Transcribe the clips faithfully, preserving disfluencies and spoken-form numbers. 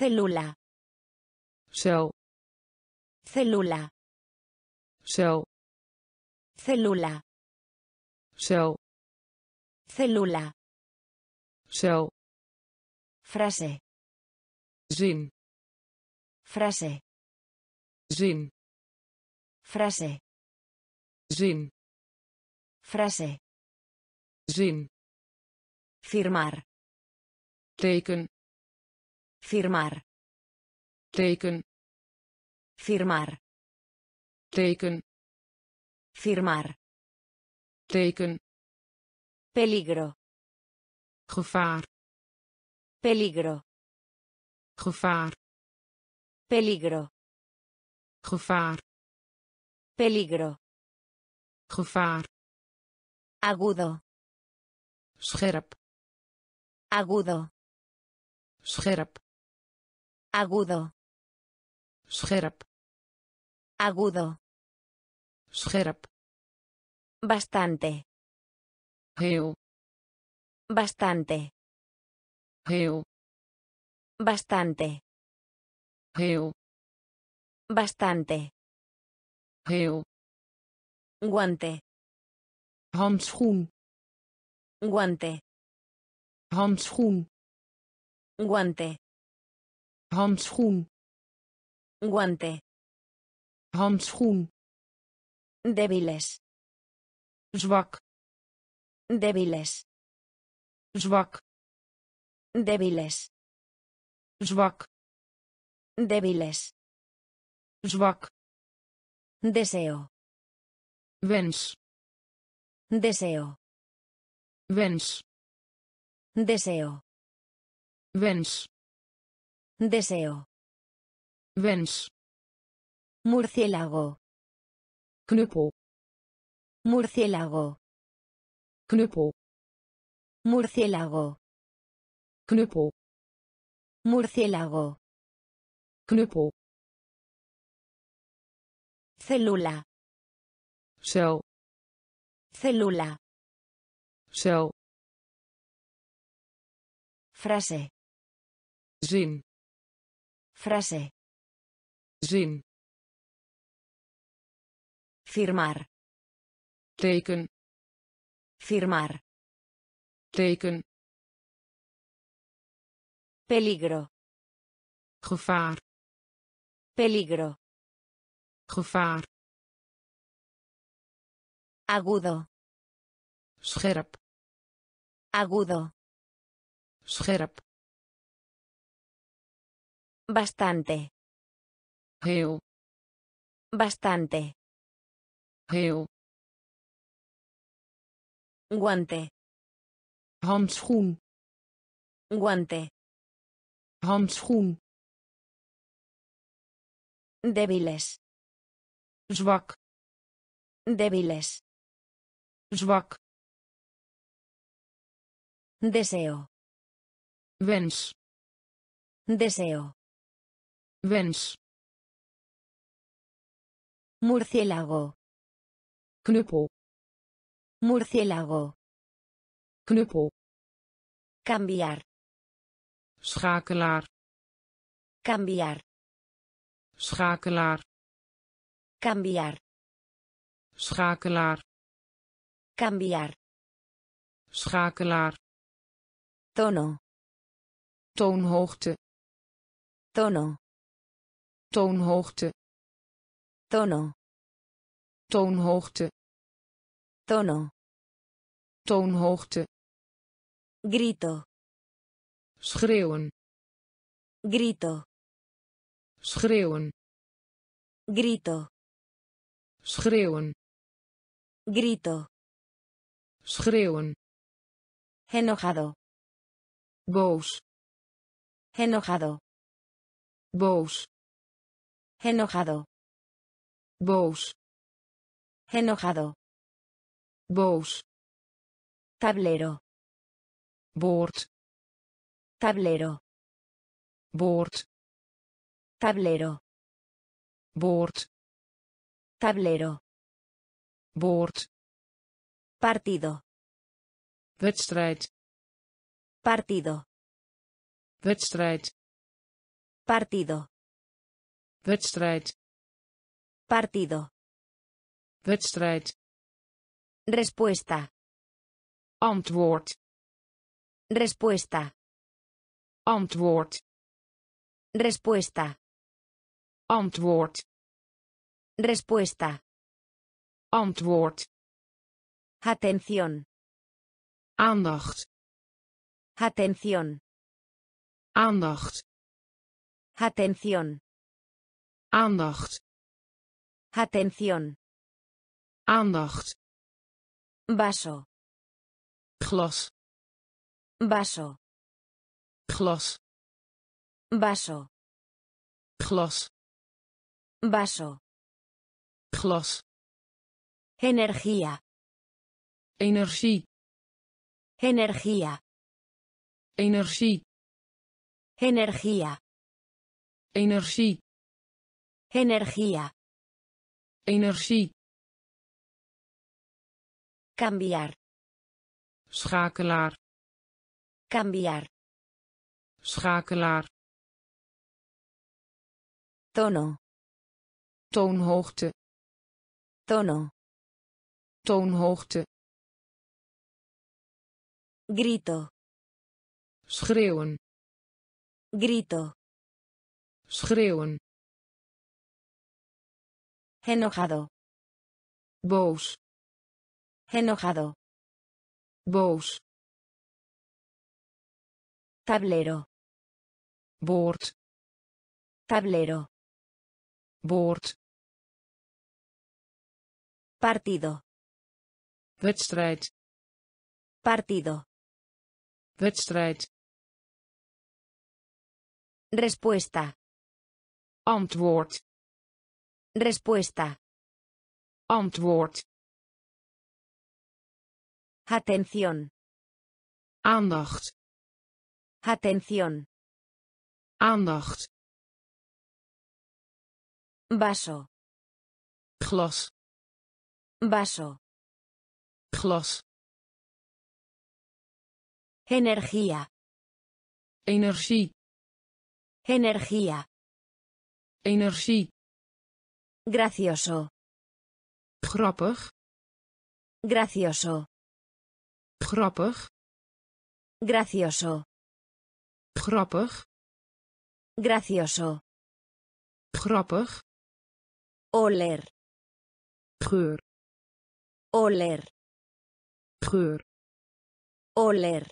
Célula. Cel. Célula. Cel. Célula. Cel. Célula. Cel. Frase. Zin. Frase. Zin. Frase. Zin. Frase. Zin. Firmar. Teken. Firmar. Teken. Firmar. Teken. Firmar. Teken. Peligro. Gevaar. Peligro. Gevaar. Peligro. Gevaar. Peligro. Gevaar. Agudo. Scherp. Agudo. Scherp. Agudo. Scherp. Agudo. Scherp. Bastante. Heel. Bastante. Heel. Bastante. Heel. Bastante. Heel. Guante. Handschoen. Guante. Handschoen. Guante. Handschoen. Guante. Handschoen. Débiles. Zwak. Débiles. Zwak. Débiles. Zwak. Débiles. Zwak. Deseo. Wens. Deseo. Wens. Deseo. Wens. Deseo. Wens. Murciélago. Knuppel. Murciélago. Knuppel. Murciélago. Knuppel. Murciélago. Knuppel. Célula. Cel. Célula. Cel. Frase. Zin. Frase. Zin. Firmar. Teken. Firmar. Teken. Peligro. Gevaar. Peligro. Gevaar. Agudo. Scherp. Agudo. Scherp. Bastante. Heel. Bastante. Heel. Guante. Handschoen. Guante. Handschoen. Débiles. Zwak. Débiles. Zwak. Deseo. Wens. Deseo. Wens. Murciélago. Knuppel. Murciélago. Knuppel. Cambiar. Schakelaar. Cambiar. Schakelaar. Cambiar. Schakelaar. Cambiar. Schakelaar. Tono. Toonhoogte. Tono. Toonhoogte. Tono. Toonhoogte. Tono. Toonhoogte. Grito. Schreeuwen. Grito. Schreeuwen. Grito. Schreeuwen. Grito. Schreeuwen. Enojado. Boos. Enojado. Boos. Enojado. Boos. Enojado. Boos. Tablero. Boord. Tablero. Boord. Tablero. Boord. Tablero. Boord. Partido. Wedstrijd. Partido. Wedstrijd. Partido. Wedstrijd. Partido. Wedstrijd. Respuesta. Antwoord. Respuesta. Antwoord. Respuesta. Antwoord. Respuesta. Antwoord. Atención. Aandacht. Atención. Aandacht. Atención. Aandacht. Atención. Aandacht. Vaso. Glas. Vaso. Glas. Vaso. Glas. Vaso. Glas. Energía. Energie. Energía. Energie. Energía. Energie. Energía. Energie. Cambiar. Schakelaar. Cambiar. Schakelaar. Tono. Toonhoogte. Tono. Toonhoogte. Grito. Schreeuwen. Grito. Schreeuwen. Enojado. Boos. Enojado. Boos. Tablero. Boord. Tablero. Boord. Partido. Wedstrijd. Partido. Wedstrijd. Respuesta. Antwoord. Respuesta. Antwoord. Atención. Aandacht. Atención. Aandacht. Vaso. Glas. Vaso. Glas. Energía. Energie. Energía. Energie. Gracioso. Grappig. Gracioso. Grappig. Gracioso. Grappig. Gracioso. Grappig. Oler. Geur. Oler. Geur. Oler.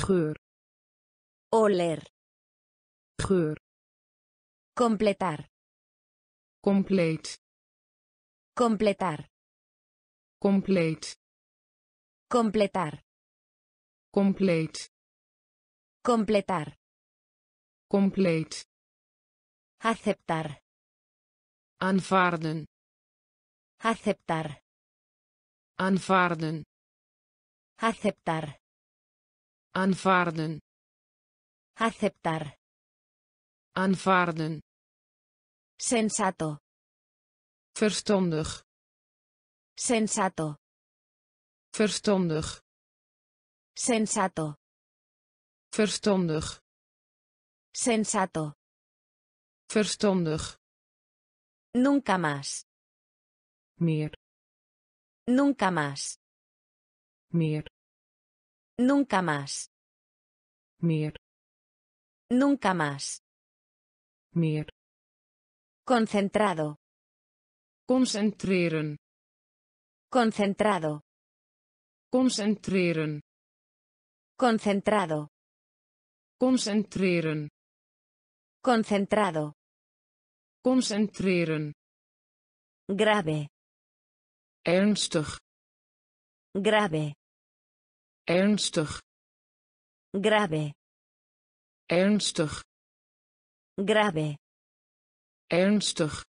Geur. Oler. Geur. Completar. Compleet. Completar. Compleet. Completar. Compleet. Completar. Compleet. Aceptar. Aanvaarden. Aceptar. Aanvaarden. Aceptar. Aanvaarden. Aceptar. Aanvaarden. Sensato. Verstandig. Sensato. Verstandig. Sensato. Verstandig. Sensato. Verstandig. Nunca más. Meer. Nunca más. Meer. Nunca más. Meer. Nunca más. Meer. Concentrado. Concentreren. Concentrado. Concentreren. Concentrado. Concentreren. Concentrado. Concentreren. Grave. Ernstig. Grave. Ernstig. Grave. Ernstig. Grave. Ernstig.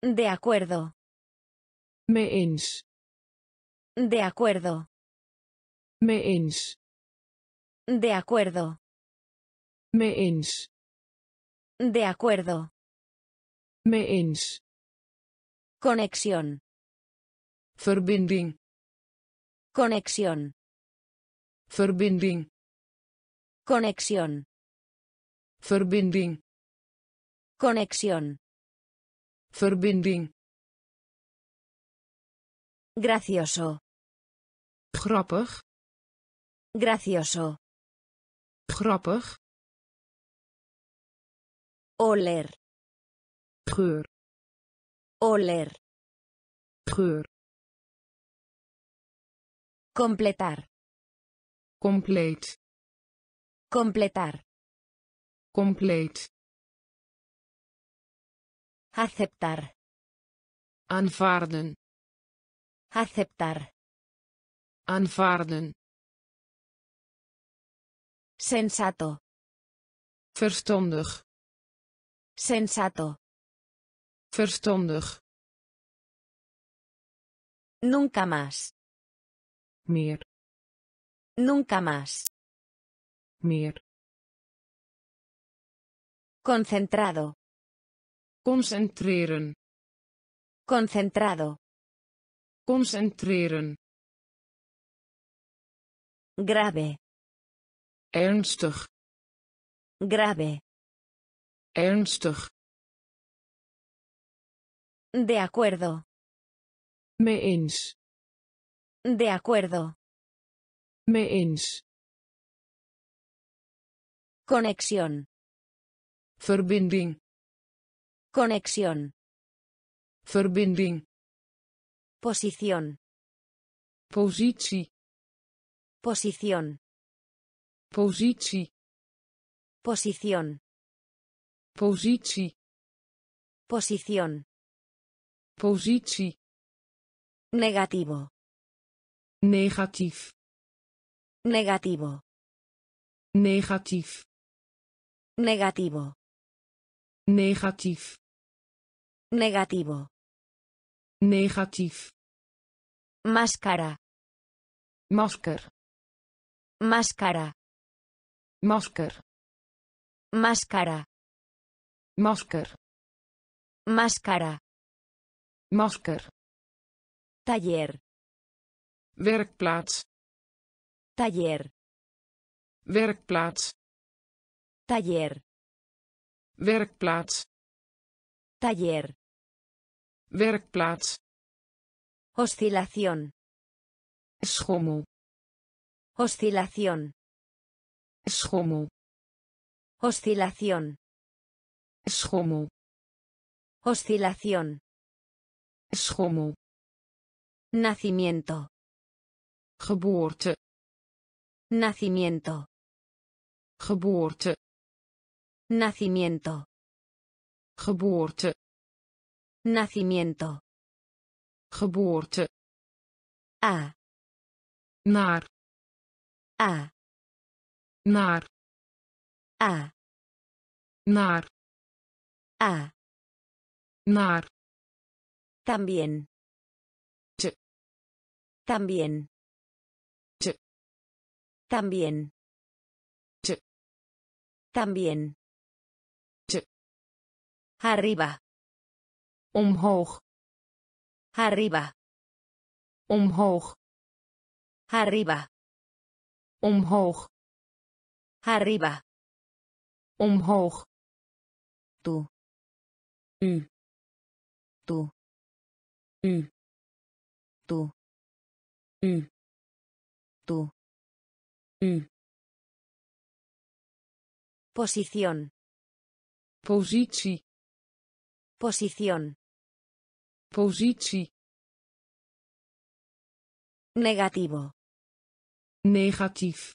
De acuerdo. Me eens. De acuerdo. Me eens. De acuerdo. Me eens. De acuerdo. Me eens. Conexión. Verbinding. Conexión. Verbinding. Conexión. Verbinding. Conexión. Verbinding. Gracioso. Grappig. Gracioso. Grappig. Oler. Geur. Oler. Geur. Completar. Complete. Completar. Complete. Aceptar. Aanvaarden. Aceptar. Aanvaarden. Sensato. Verstandig. Sensato. Verstandig. Nunca más. Meer. Nunca más. Meer. Concentrado. Concentreren. Concentrado. Concentreren. Grave. Ernstig. Grave. Ernstig. De acuerdo. Mee eens. De acuerdo. Mee eens. Conexión. Verbinding. Conexión. Verbinding. Posición. Positie. Posición. Positie. Posición. Positie. Posición. Positie. Negativo. Negatief. Negativo. Negatief. Negativo. Negatief. Negativo. Negatief. Máscara. Masker. Máscara. Masker. Máscara. Masker. Máscara. Masker. Taller. Werkplaats. Taller. Werkplaats. Taller. Werkplaats. Taller. Werkplaats. Oscilación. Schommel. Oscilación. Schommel. Oscilación. Schommel. Oscilación. Schommel. Nacimiento. Geboorte. Nacimiento. Geboorte. Nacimiento. Geboorte. Nacimiento. Geboorte. A. Naar. A. Naar. A. Naar. A. Naar. También. Te. También. También. Che. También. Che. Arriba. Omhoog. Arriba. Omhoog. Arriba. Omhoog. Arriba. Omhoog. Tú. U. Tú. U. Tú. U. Tú. U. Posición. Positie. Posición. Positie. Negativo. Negatief.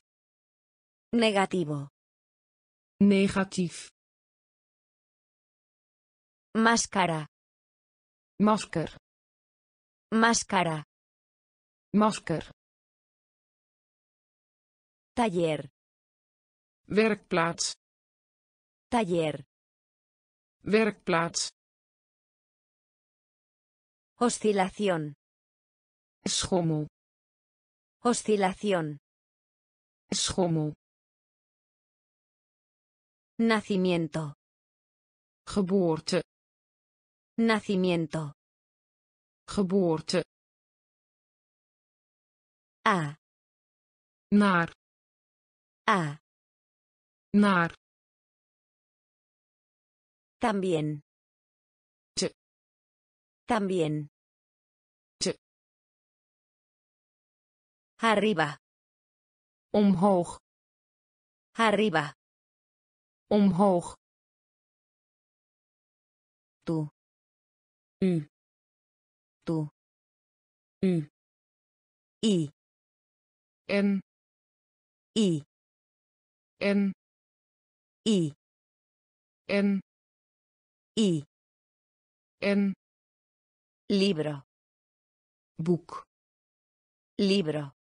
Negativo. Negatief. Máscara. Masker. Máscara. Masker. Taller. Werkplaats. Taller. Werkplaats. Oscilación. Schommel. Oscilación. Schommel. Nacimiento. Geboorte. Nacimiento. Geboorte. A. Naar. A. Naar. También. Sí. También. Sí. Arriba. Omhoog. Arriba. Omhoog. Tú. Mm. Tú. Mm. I. En. I. En. I. En. I. En. Libro. Book. Libro.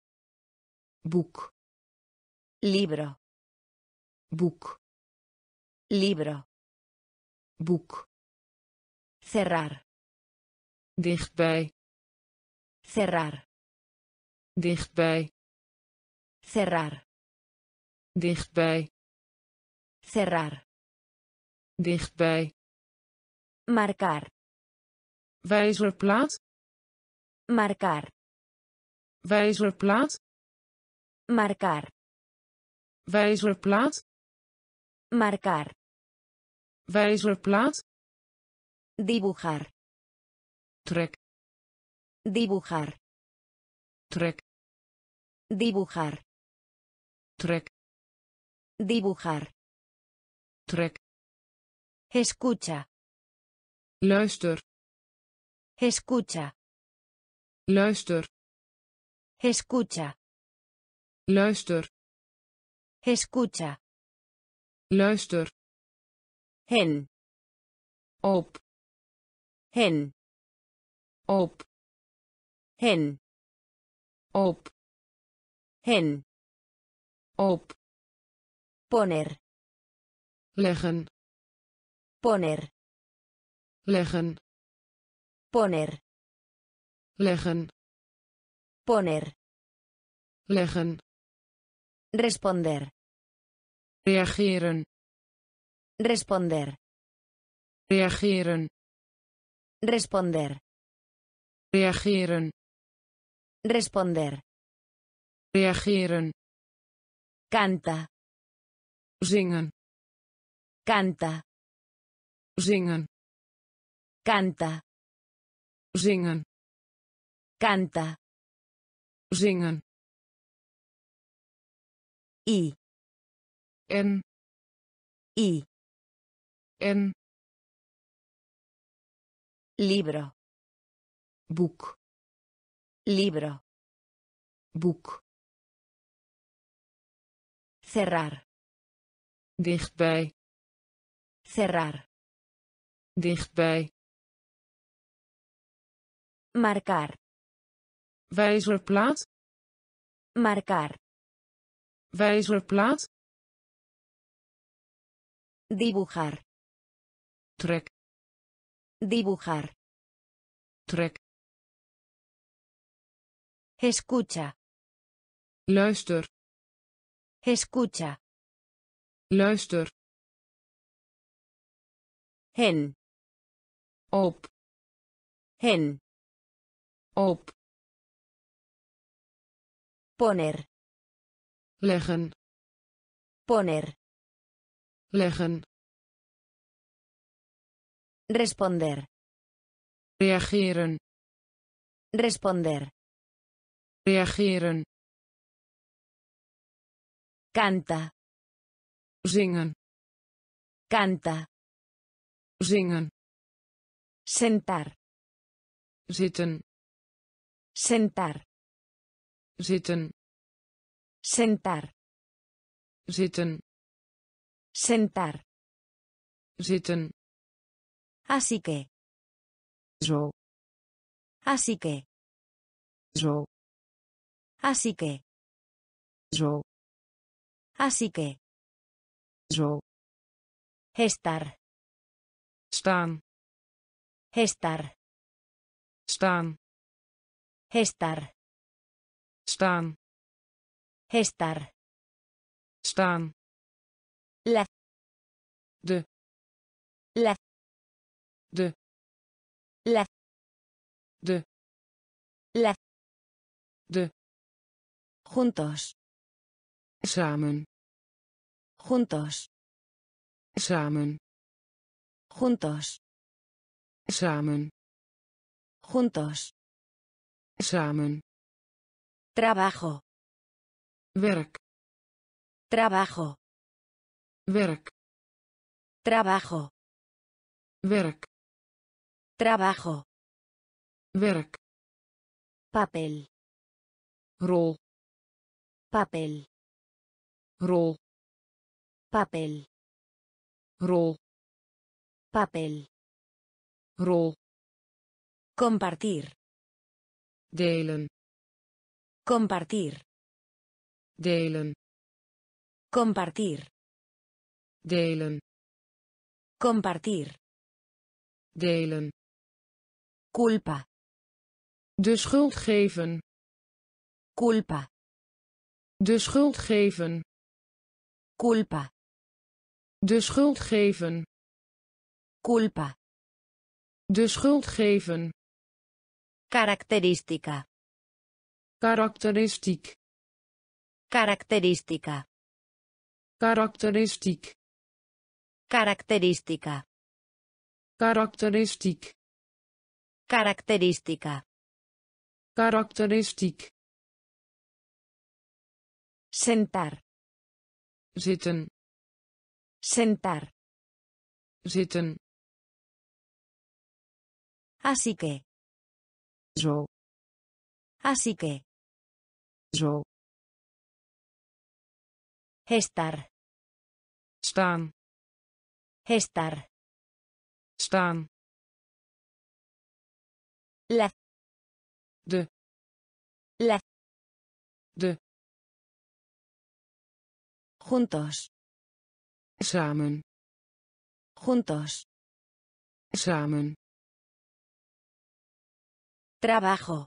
Book. Libro. Book. Libro. Book. Cerrar. Dichtbij. Cerrar. Dichtbij. Cerrar. Dichtbij. Cerrar. Dichtbij. Marcar. Wijzerplaat. Marcar. Wijzerplaat. Marcar. Wijzerplaat. Marcar. Wijzerplaat. Dibujar. Trek. Dibujar. Trek. Dibujar. Trek. Dibujar. Trek. Escucha. Luister. Escucha. Luister. Escucha. Luister. Escucha. Luister. Hen. Op. Hen. Op. Hen. Op. Hen. Op. Poner. Leggen. Poner. Leggen. Poner. Leggen. Poner. Leggen. Responder. Reageren. Responder. Reageren. Responder. Reageren. Responder. Reageren. Canta. Zingen. Canta. Zingen. Canta. Zingen. Canta. Zingen. I. En. I. En. Libro. Book. Libro. Book. Cerrar. Dichtbij. Cerrar. Dichtbij. Marcar. Wijzerplaat. Marcar. Wijzerplaat. Dibujar. Trek. Dibujar. Trek. Escucha. Luister. Escucha. Luister. Hen. Op. Hen. Op. Poner. Leggen. Poner. Leggen. Responder. Reageren. Responder. Reageren. Canta. Zingen. Canta. Zingen. Sentar. Zitten. Sentar. Zitten. Sentar. Zitten. Sentar. Zitten. Así que. Zo. Así que. Zo. Así que. Zo. Así que. Zo. Estar. Staan. Estar. Staan. Estar. Staan. Estar. Staan. La. De. La. De. La. De. La. De. Juntos. Samen. Juntos. Samen. Juntos. Samen. Juntos. Samen. Trabajo. Werk. Trabajo. Werk. Trabajo. Werk. Trabajo. Werk. Papel. Rol. Papel. Rol. Papel. Rol. Papel. Rol. Compartir. Delen. Compartir. Delen. Compartir. Delen. Compartir. Delen. Culpa. De schuld geven. Culpa. De schuld geven. Culpa. De schuld geven. Culpa. De schuld geven. Característica. Karakteristiek. Característica. Karakteristiek. Característica. Karakteristiek. Característica. Karakteristiek. Sentar. Zitten. Sentar. Zitten. Así que. Zo. Así que. Zo. Estar. Staan. Estar. Staan. La. De. La. De. Juntos. Samen. Juntos. Samen. Trabajo.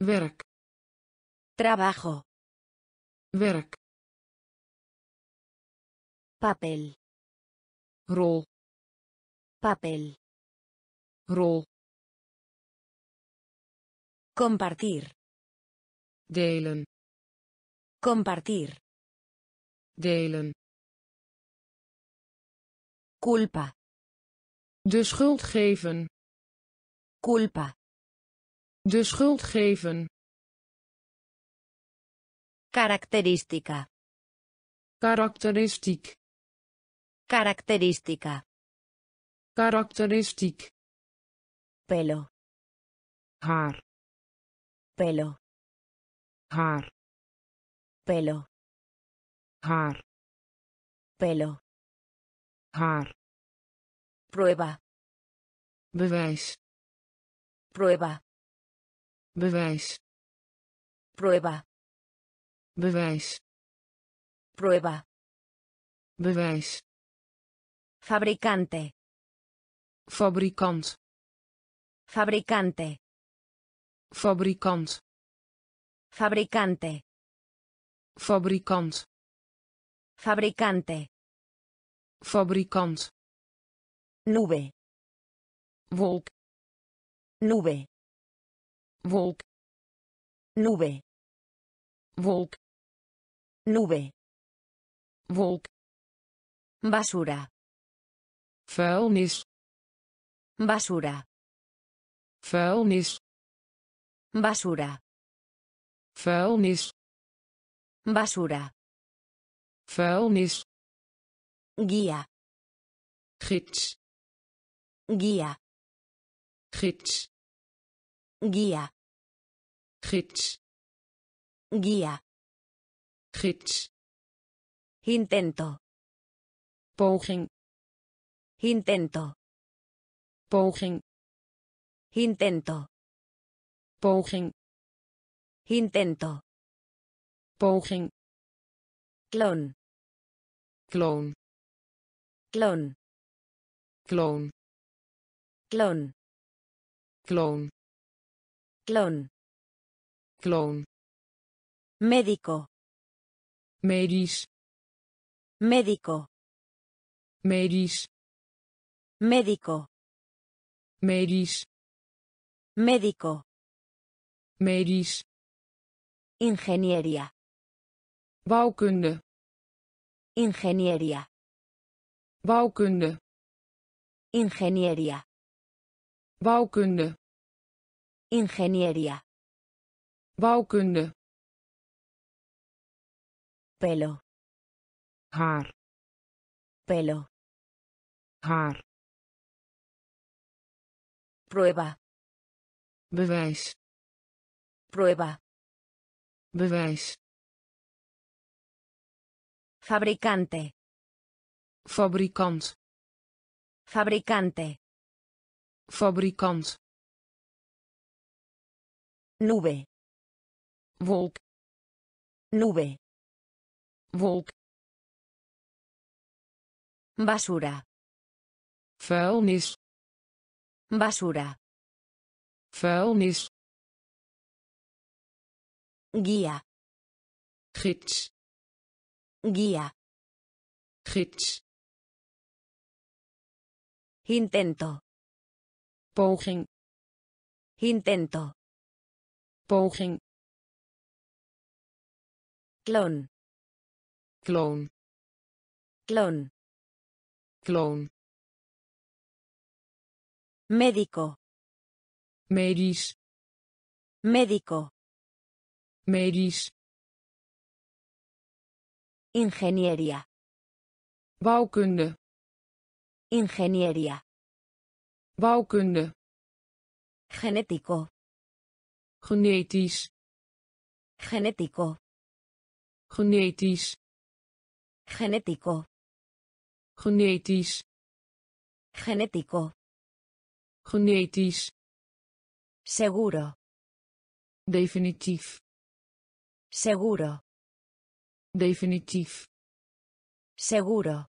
Werk. Trabajo. Werk. Papel. Rol. Papel. Rol. Compartir. Delen. Compartir. Delen. Culpa. De schuld geven. Culpa. De schuld geven. Característica. Karakteristiek. Característica. Karakteristiek. Pelo. Haar. Pelo. Haar. Pelo. Haar. Pelo. Haar. Prueba. Bewijs. Prueba. Bewijs. Prueba. Bewijs. Prueba. Bewijs. Fabricante. Fabrikant. Fabricante. Fabrikant. Fabricante. Fabrikant. Fabricante. Fabrikant. Nube. Wolk. Nube. Wolk. Nube. Wolk. Nube. Wolk. Basura. Vuilnis. Basura. Vuilnis. Basura. Vuilnis. Basura. Vuilnis. Guía. Gids. Guía. Gids. Guía. Gids. Guía. Gids. Intento. Poging. Intento. Poging. Intento. Poging. Intento. Poging. Clon. Clon. Clon. Clon. Clon. Clon. Clon. Clon. Médico. Medisch. Médico. Medisch. Médico. Medisch. Médico. Medisch. Ingeniería. Bouwkunde. Ingeniería. Bouwkunde. Ingeniería. Bouwkunde. Ingeniería. Bouwkunde. Pelo. Haar. Pelo. Haar. Prueba. Bewijs. Prueba. Bewijs. Fabricante. Fabricant. Fabricante. Fabricant. Nube. Wolk. Nube. Wolk. Basura. Vuilnis. Basura. Vuilnis. Guía. Gids. Guía. Gids. Intento. Poging. Intento. Poging. Clon. Clon. Clon. Clon. Médico. Medisch. Médico. Medisch. Ingeniería. Bouwkunde. Ingeniería. Bouwkunde. Genético. Genetisch. Genético. Genetisch. Genético. Genetisch. Genético. Genetisch. Seguro. Definitief. Seguro. Definitief. Seguro.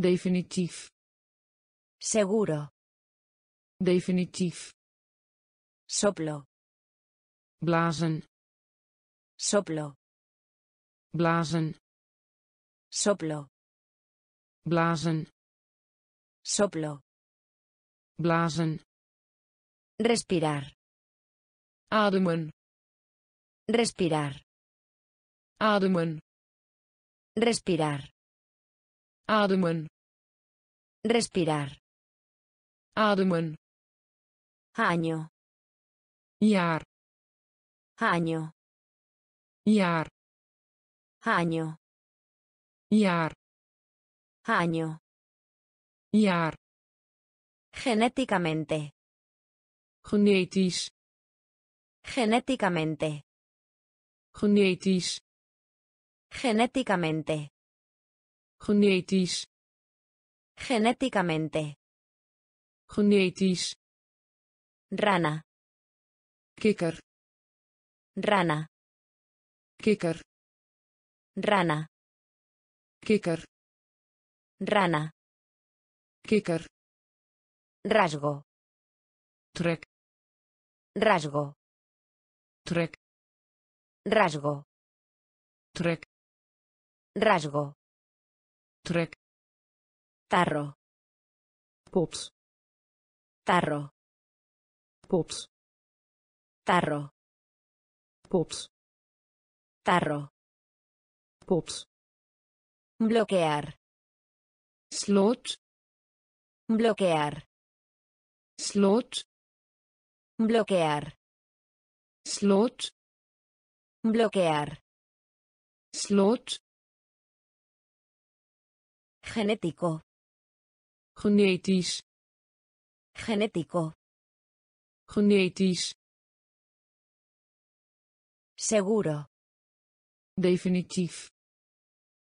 Definitief. Seguro. Definitief. Soplo. Blazen. Soplo. Blazen. Soplo. Blazen. Soplo. Blazen. Respirar. Ademen. Respirar. Ademen. Respirar. Ademen. Respirar. Ademen. Año. Jaar. Año. Jaar. Año. Jaar. Año. Jaar. Genéticamente. Genetisch. Genéticamente. Genetisch. Genéticamente. Genetisch. Genéticamente. Genetisch. Rana. Kikker. Rana. Kikker. Rana. Kikker. Rana. Kikker. Rasgo. Trek. Rasgo. Trek. Rasgo. Trek. Rasgo. Trek. Tarro. Pops. Tarro. Pops. Tarro. Pops. Tarro. Pops. Bloquear. Slot. Bloquear. Slot. Bloquear. Slot. Bloquear. Slot. Genético. Genetisch. Genético. Genetisch. Seguro. Definitief.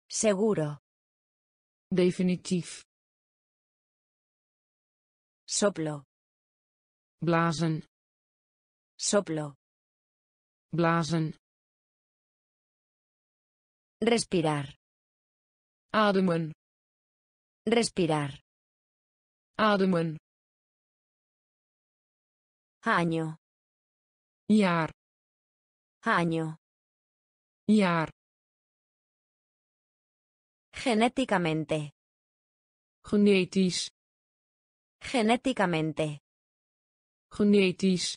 Seguro. Definitief. Soplo. Blazen. Soplo. Blazen. Respirar. Ademen. Respirar. Ademen. Año. Jaar. Año. Jaar. Genéticamente. Genetisch. Genéticamente. Genetisch.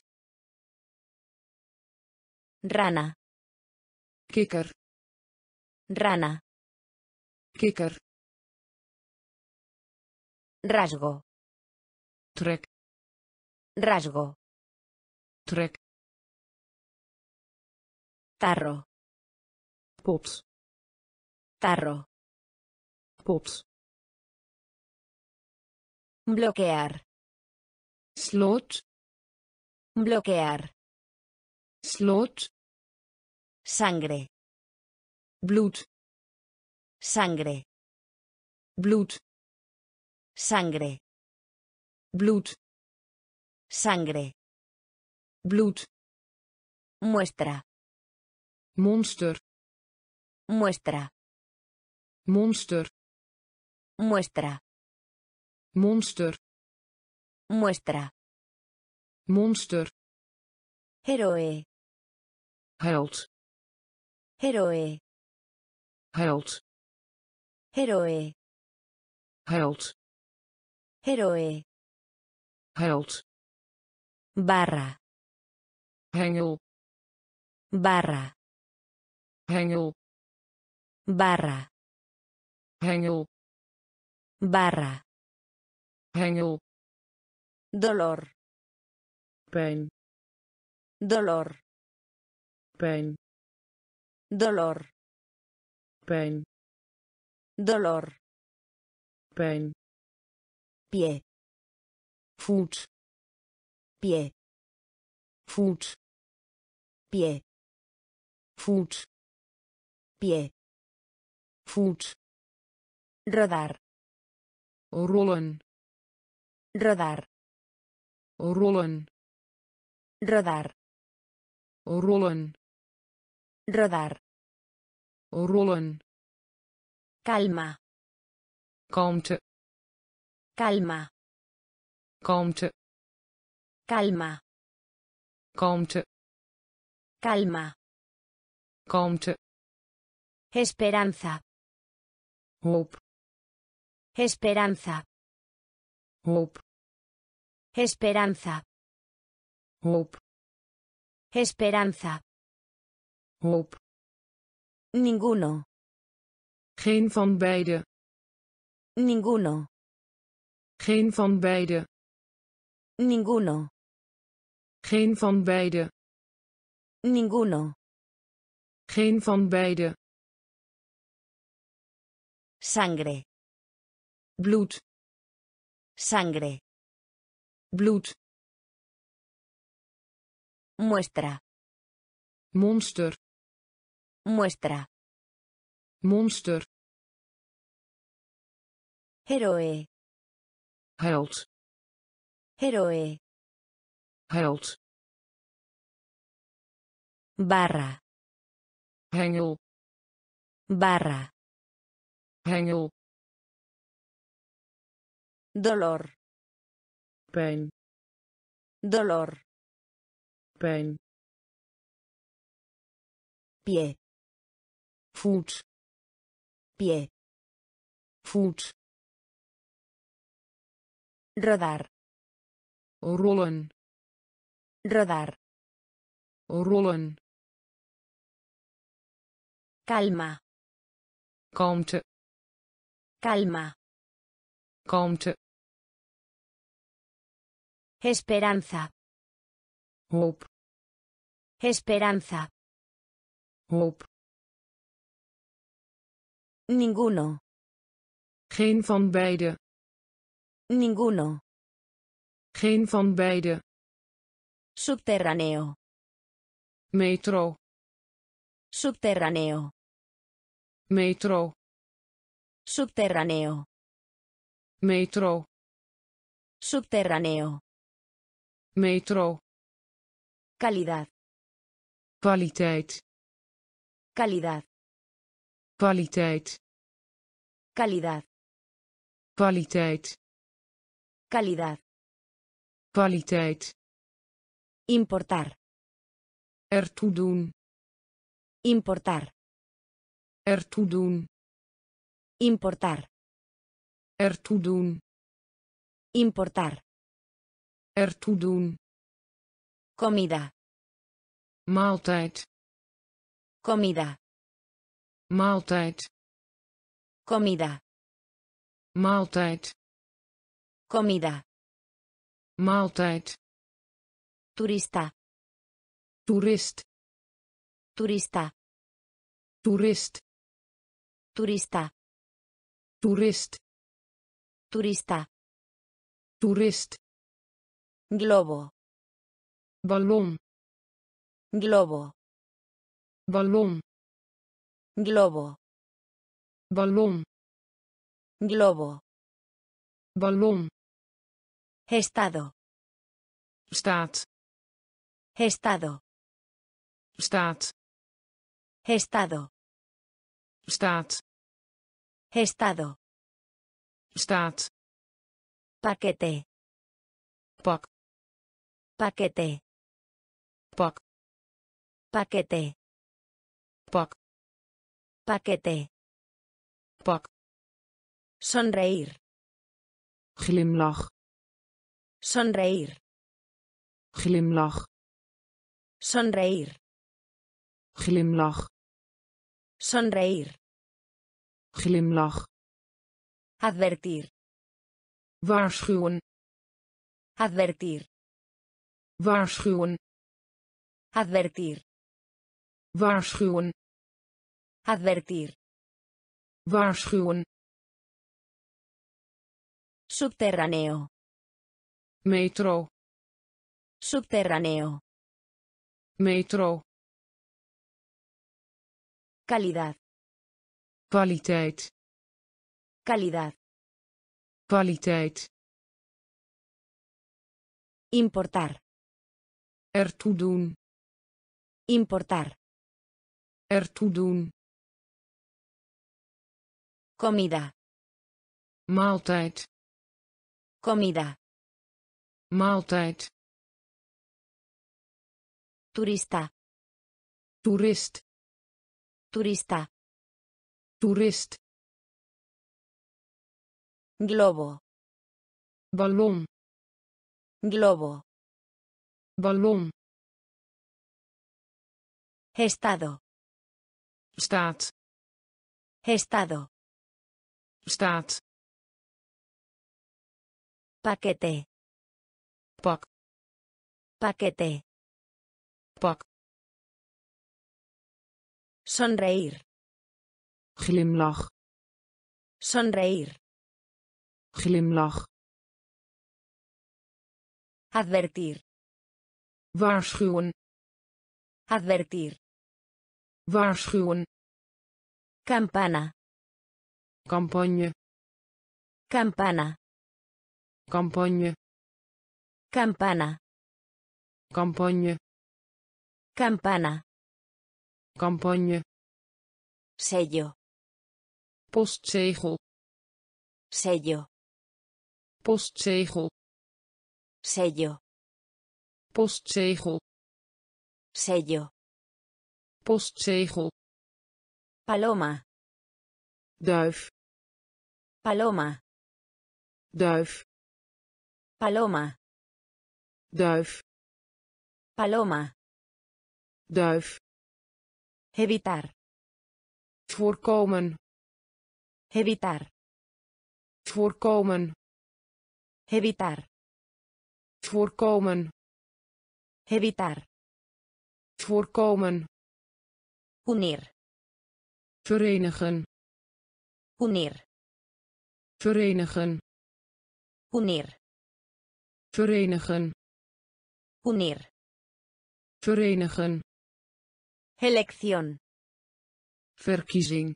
Rana. Kikker. Rana. Kikker. Rasgo. Trek. Rasgo. Trek. Tarro. Pops. Tarro. Pops. Bloquear. Slot. Bloquear. Slot. Sangre. Blood. Sangre. Blood. Sangre. Blood. Sangre. Blood. Muestra. Monster. Muestra. Monster. Muestra. Monster. Muestra. Monster. Héroe. Held. Héroe. Held. Héroe. Held. Héroe. Held. Barra. Hengel. Barra. Hengel. Barra. Hengel. Barra. Hengel. Dolor. Pijn. Dolor. Pijn. Dolor. Pijn. Dolor. Pijn. Pie. Voet. Pie. Voet. Pie. Voet. Pie. Voet. Rodar. Rollen. Rodar. Rollen. Rodar. Rollen. Rodar. Rollen. Calma. Kalmte. Calma. Kalmte. Calma. Kalmte. Calma. Kalmte. Esperanza. Hoop. Esperanza. Hoop. Esperanza. Hoop. Esperanza. Hoop. Ninguno. Geen van beide. Ninguno. Geen van beide. Ninguno. Geen van beide. Ninguno. Geen van beide. Sangre. Bloed. Sangre. Bloed. Muestra. Monster. Muestra. Monster. Héroe. Held. Héroe. Held. Barra. Hengel. Barra. Hengel. Dolor. Pijn. Dolor. Pijn. Pie. Voet. Pie. Voet. Rodar. Rollen. Rodar. Rollen. Calma. Kalmte. Calma. Kalmte. Esperanza. Hoop. Esperanza. Hoop. Ninguno. Geen van beide. Ninguno. Geen van beide. Subterráneo. Metro. Subterráneo. Metro. Subterráneo. Metro. Subterráneo. Metro. Calidad. Kwaliteit. Calidad. Kwaliteit. Calidad. Kwaliteit. Calidad. Kwaliteit. Importar. Ertoe doen. Importar. Ertoe doen. Importar. Ertoe doen. Importar. Ertoe doen. Comida. Maaltijd. Comida. Maaltijd. Comida. Maaltijd. Comida. maaltijd. Turista. Toerist. Turista. Toerist. Turista. Toerist. Turista. Toerist. Globo. Ballon. Globo. Ballon. Globo. Ballon. Globo. Ballon. Estado. Staat. Estado. Staat. Estado. Staat. Estado. Staat. Paquete. Pak. Paquete. Pak. Paquete. Pak. Paquete. Pak. Sonreír. Glimlach. Sonreír. Glimlach. Sonreír. Glimlach. Sonreír. Glimlach. Advertir. Waarschuwen. Advertir. Waarschuwen. Advertir. Waarschuwen. Advertir. Waarschuwen. Subterráneo. Metro. Subterráneo. Metro. Calidad. Kwaliteit. Calidad. Kwaliteit. Importar. Ertoe doen. Importar. Ertoe doen. Comida. Maaltijd. Comida. Maaltijd. Turista. Toerist. Turista. Toerist. Globo. Ballon. Globo. Ballon. Estado. Staat. Estado. Staat. Paquete. Pak. Paquete. Pak. Sonreír. Glimlach. Sonreír. Glimlach. Advertir. Waarschuwen. Advertir. Waarschuwen. Campana. Campagne. Campana. Campagne. Campana. Campagne. Campana. Campagne. Sello. Postzegel. Sello. Postzegel. Sello. Postzegel. Sello. Postzegel. Paloma. Duif. Paloma. Duif. Paloma. Duif. Paloma. Duif. Evitar. Voorkomen. Evitar. Voorkomen. Evitar. Voorkomen. Evitar. Voorkomen. Unir. Verenigen. Unir. Verenigen. Unir. Verenigen. Unir. Verenigen. Elección. Verkiezing.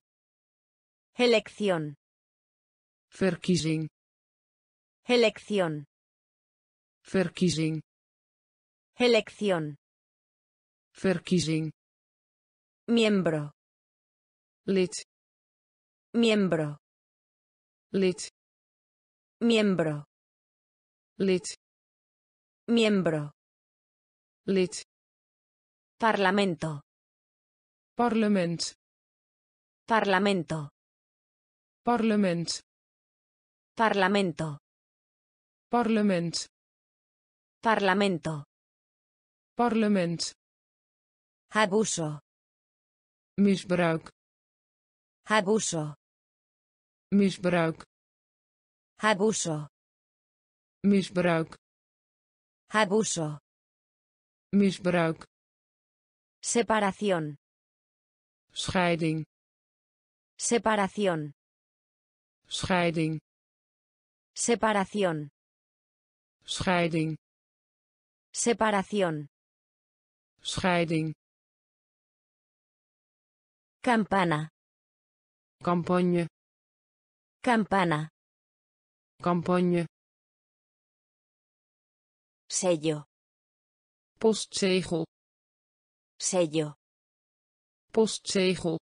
Elección. Verkiezing. Elección. Verkiezing. Elección. Verkiezing. Miembro. Lid. Miembro. Lid. Miembro. Lid. Miembro. Lid. Parlamento. Parlement. Parlamento. Parlement. Parlamento. Parlement. Parlamento. Parlement. Abuso. Misbruik. Abuso. Misbruik. Abuso. Misbruik. Abuso. Misbruik. Separación. Scheiding. Separación. Scheiding. Separación. Scheiding. Separación. Scheiding. Campana. Campagne. Campana. Campagne. Sello. Postzegel. Sello. Postzegel.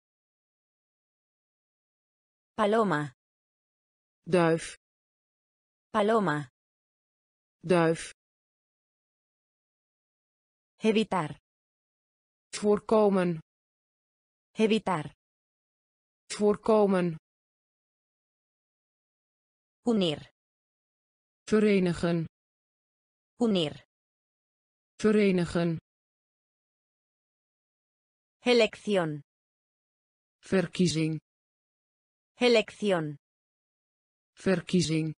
Paloma. Duif. Paloma. Duif. Evitar. Voorkomen. Evitar. Voorkomen. Unir. Verenigen. Unir. Verenigen. Elección. Verkiezing. Elección. Verkiezing.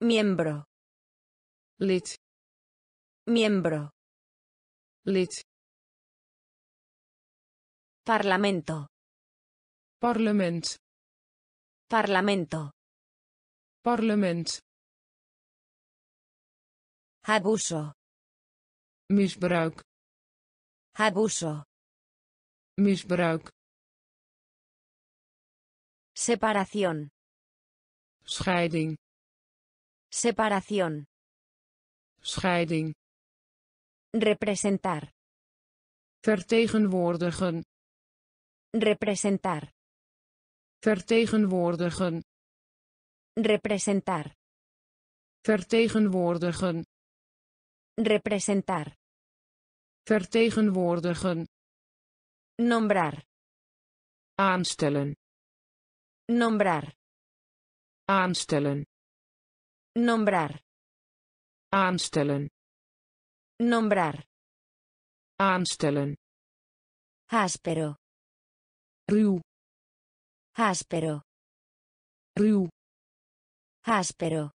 Miembro. Lid. Miembro. Lid. Parlamento. Parlement. Parlamento. Parlement. Abuso. Misbruik. Abuso. Misbruik. Separación. Scheiding. Separación. Scheiding. Representar. Vertegenwoordigen. Representar. Vertegenwoordigen. Representar. Vertegenwoordigen. Representar. Vertegenwoordigen. Nombrar. Aanstellen. Nombrar. Aanstellen. Nombrar. Aanstellen. Nombrar. Aanstellen. Áspero. Ruw. Áspero. Ruw. Áspero.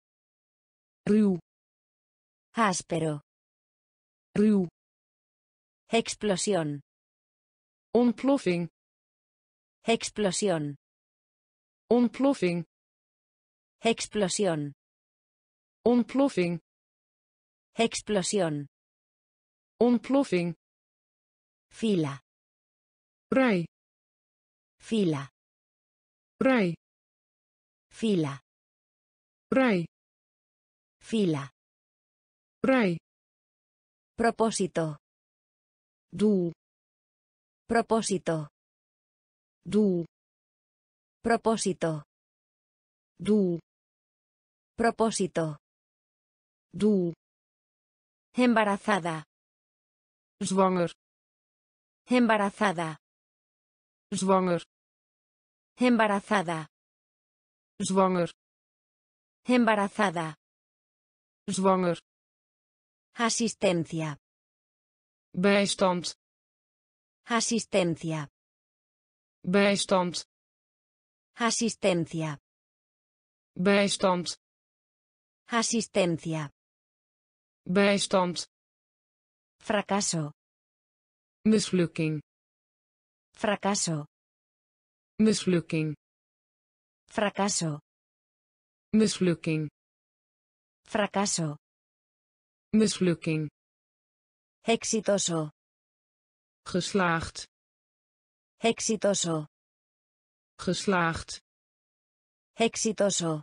Ruw. Áspero. Ruw. Explosión. Ontploffing. Explosión. Ontploffing. Explosión. Ontploffing. Explosión. Ontploffing. Fila. Rij. Fila. Rij. Fila. Rij. Fila. Rij. Propósito. Doel. Propósito. Doel. Propósito. Doel. Propósito. Doel. Embarazada. Zwanger. Embarazada. Zwanger. Embarazada. Zwanger. Embarazada. Zwanger. Asistencia. Bijstand. Asistencia. Bijstand. Asistencia. Bijstand. Asistencia. Bijstand. Fracaso. Mislukking. Fracaso. Mislukking. Fracaso. Mislukking. Fracaso. Mislukking. Exitoso. Geslaagd. Exitoso. Geslaagd. Exitoso.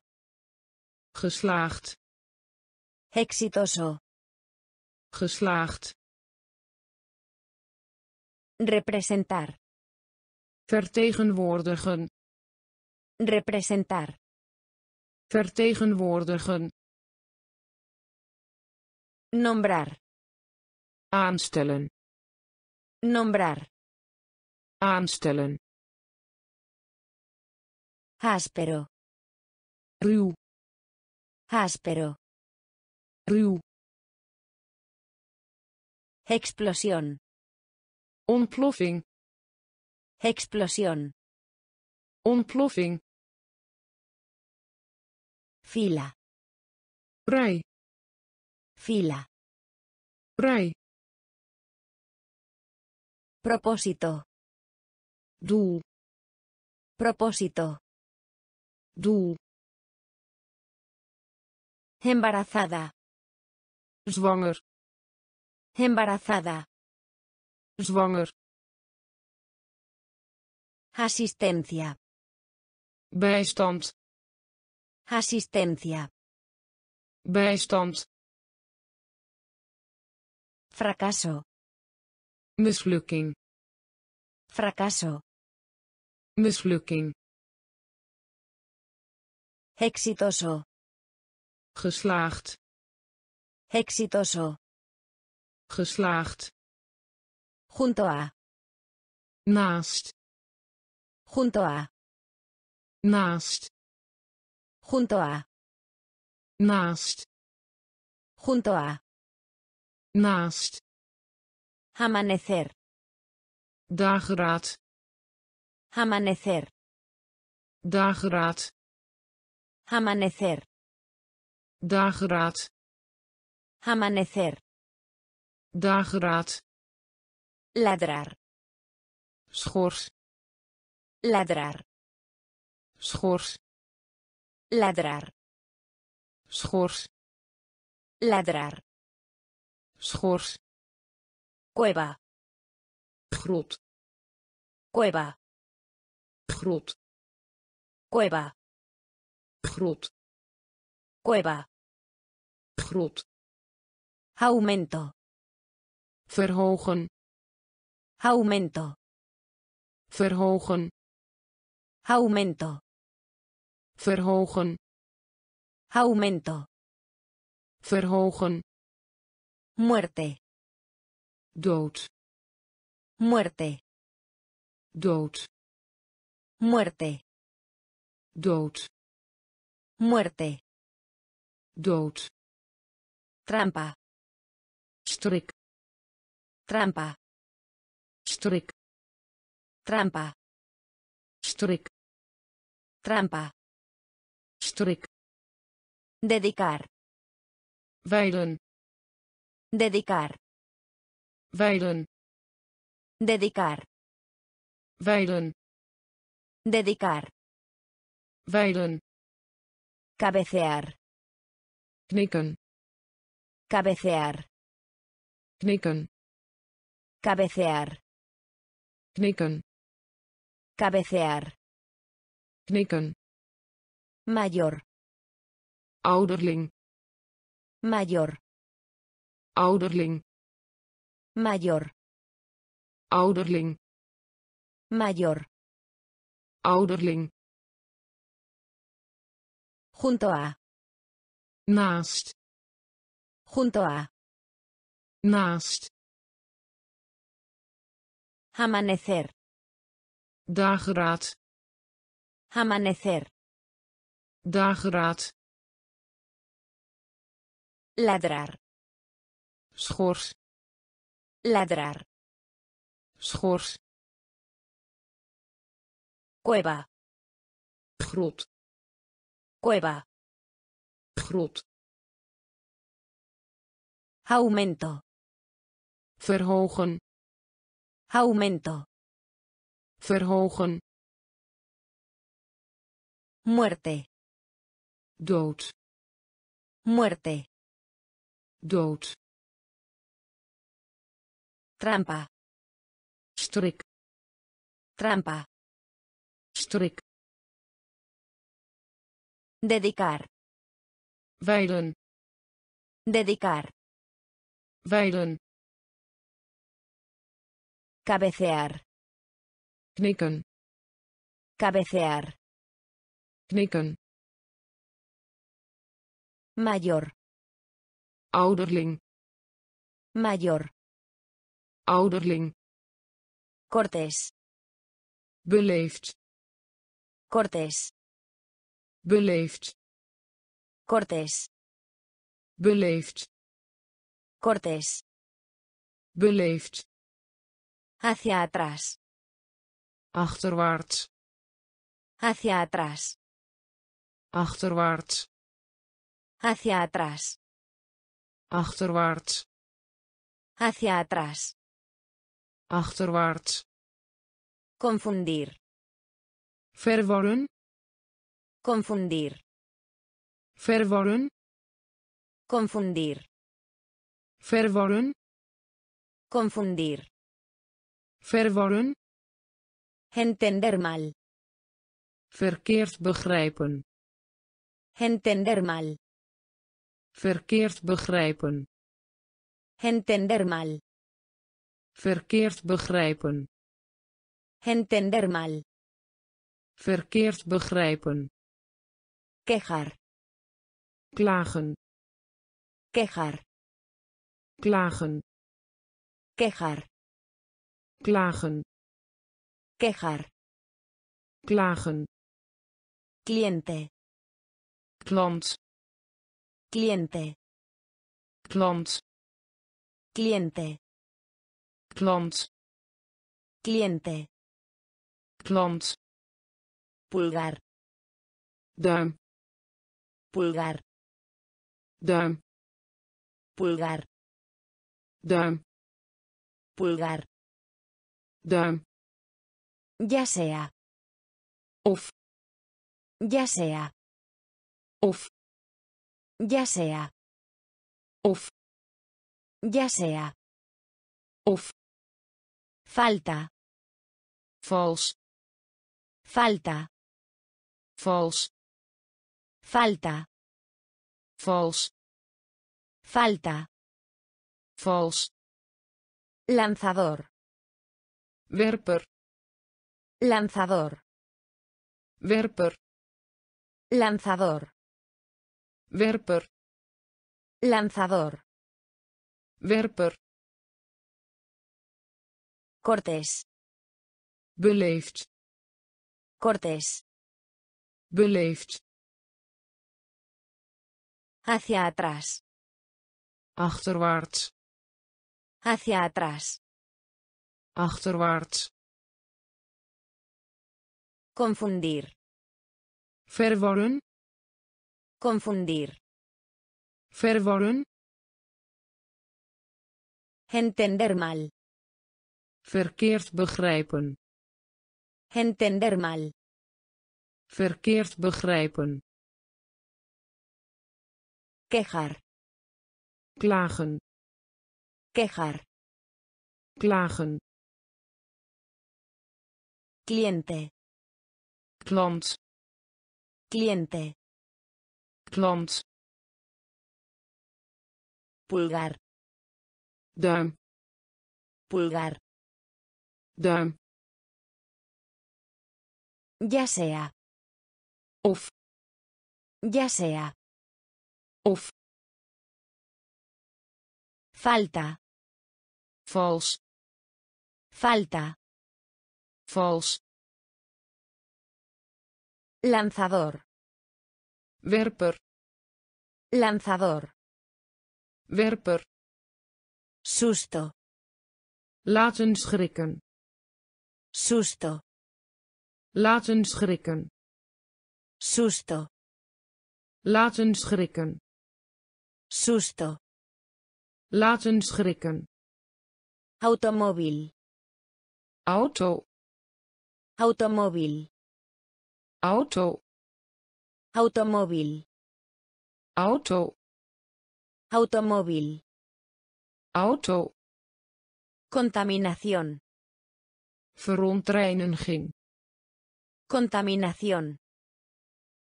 Geslaagd. Exitoso. Geslaagd. Representar. Vertegenwoordigen. Representar. Vertegenwoordigen. Nombrar. Aanstellen. Nombrar. Aanstellen. Áspero. Ruw. Áspero. Ruw. Explosión. Ontploffing. Explosión. Ontploffing. Fila. Rij. Fila. Rij. Propósito. Doel. Propósito. Doel. Embarazada. Zwanger. Embarazada. Zwanger. Asistencia. Bijstand. Asistencia. Bijstand. Fracaso. Mislukking. Fracaso. Mislukking. Exitoso. Geslaagd. Exitoso. Geslaagd. Junto a. Naast. Junto a. Naast. Junto a. Naast. Junto a. Naast. Amanecer. Dageraad. Amanecer. Dageraad. Amanecer. Dageraad. Amanecer. Dageraad. Ladrar. Schors. Ladrar. Schors. Ladrar. Schors. Ladrar. Schors. Cueva. Grot. Cueva. Grot. Cueva. Grot. Cueva. Grot. Aumento. Verhogen. Aumento. Verhogen. Aumento. Verhogen. Aumento. Verhogen. Muerte. Dood. Muerte. Dood. Muerte. Dood. Muerte. Dood. Trampa. Strik. Trampa. Strik. Trampa. Strik. Trampa. Strik. Dedicar. Wijden. Dedicar. Wijden. Dedicar. Wijden. Dedicar. Wijden. Cabecear. Knikken. Cabecear. Knikken. Cabecear. Knikken. Cabecear. Knikken. Mayor. Ouderling. Mayor. Ouderling. Mayor. Ouderling. Mayor. Ouderling. Junto a. Naast. Junto a. Naast. Amanecer. Dageraad. Amanecer. Dageraad. Ladrar. Schors. Ladrar. Schors. Cueva. Grot. Cueva. Grot. Aumento. Verhogen. Aumento. Verhogen. Muerte. Dood. Muerte. Dood. Trampa. Strik. Trampa. Strik. Dedicar. Wijden. Dedicar. Wijden. Cabecear. Knikken. Cabecear. Knikken. Mayor. Ouderling. Mayor. Ouderling. Cortés. Beleefd. Cortés. Beleefd. Cortés. Beleefd. Cortés. Beleefd. Hacia atrás. Achterwaarts. Hacia atrás. Achterwaarts. Hacia atrás. Achterwaarts. Hacia atrás. Achterwaarts. Confundir. Verwarren. Confundir. Verwarren. Confundir. Verwarren. Confundir. Verwarren. Entender mal. Verkeerd begrijpen. Entender mal. Verkeerd begrijpen. Entender mal. Verkeerd begrijpen. Entender mal. Verkeerd begrijpen. Quejar. Klagen. Quejar. Klagen. Quejar. Klagen. Quejar. Klagen. Cliente. Klant. Cliente. Klant. Cliente. Klant. Cliente. Klant. Pulgar. Duim. Pulgar. Duim. Pulgar. Duim. Pulgar. Duim. Ya sea. Of. Ya sea. Of. Ya sea. Of. Ya sea. Of. Falta. Vals. Falta. Vals. Falta. Vals. Falta. Vals. Lanzador. Werper. Lanzador. Werper. Lanzador. Werper. Lanzador. Werper. Cortés. Beleefd. Cortés. Beleefd. Hacia atrás. Achterwaarts. Hacia atrás. Achterwaarts. Confundir. Verwarren. Confundir. Verwarren. Entender mal. Verkeerd begrijpen. Entender mal. Verkeerd begrijpen. Quejar. Klagen. Quejar. Klagen. Cliente. Klant. Cliente. Klant. Pulgar. Duim. Pulgar. Duim. Ya sea. Of. Ya sea. Of. Falta. Vals. Falta. Vals. Lanzador. Werper. Lanzador. Werper. Susto. Laten schrikken. Susto. Laten schrikken. Susto. Laten schrikken. Susto. Laten schrikken. Automóvil. Auto. Automóvil. Auto. Automóvil. Auto. Automóvil. Auto. Contaminación. Verontreiniging. Contaminación.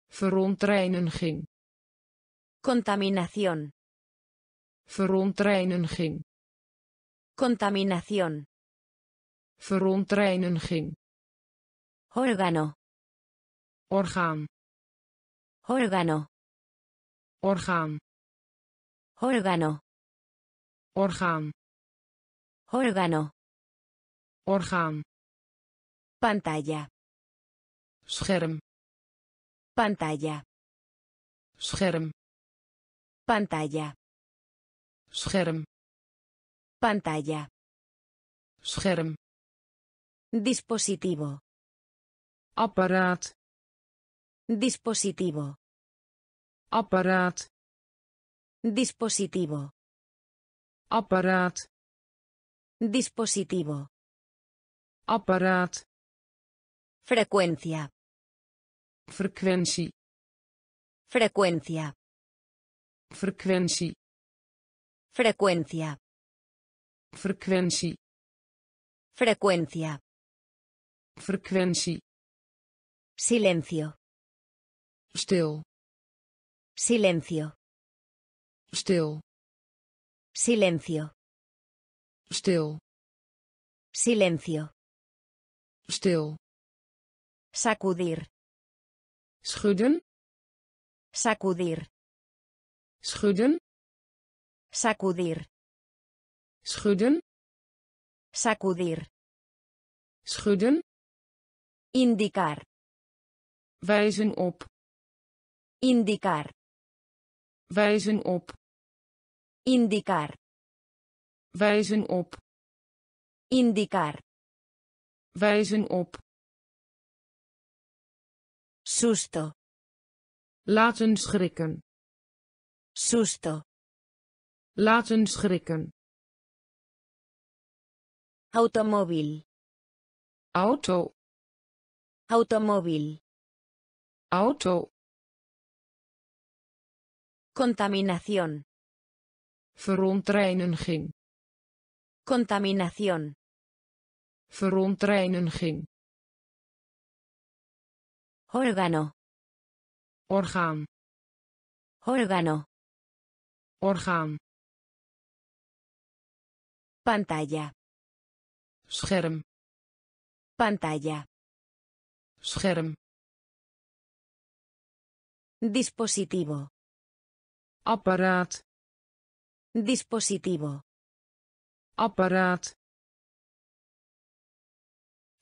Verontreiniging. Contaminación. Verontreiniging. Contaminación. Verontreiniging. Órgano. Orgaan. Órgano. Orgaan. Órgano. Orgaan. Órgano. Orgaan. Pantalla. Scherm. Pantalla. Scherm. Pantalla. Scherm. Pantalla. Scherm. Dispositivo. Apparaat. Dispositivo. Apparaat. Dispositivo. Apparaat. Dispositivo. Apparaat. Frecuencia. Frequentie. Frecuencia. Frequentie. Frecuencia. Frequentie. Frecuencia. Frequentie. Silencio. Stil. Silencio. Stil. Silencio. Stil. Silencio. Stil. Sacudir. Schudden. Sacudir. Schudden. Sacudir. Schudden. Sacudir. Schudden. Indicar. Wijzen op. Indicar. Wijzen op. Indicar. Wijzen op. Indicar. Wijzen op. Susto. Laten schrikken. Susto. Laten schrikken. Automóvil. Auto. Automóvil. Auto. Contaminación. Verontreiniging. Contaminación. Verontreiniging. Órgano. Orgaan. Órgano. Orgaan. Pantalla. Scherm. Pantalla. Scherm. Dispositivo. Apparaat. Dispositivo. Apparaat.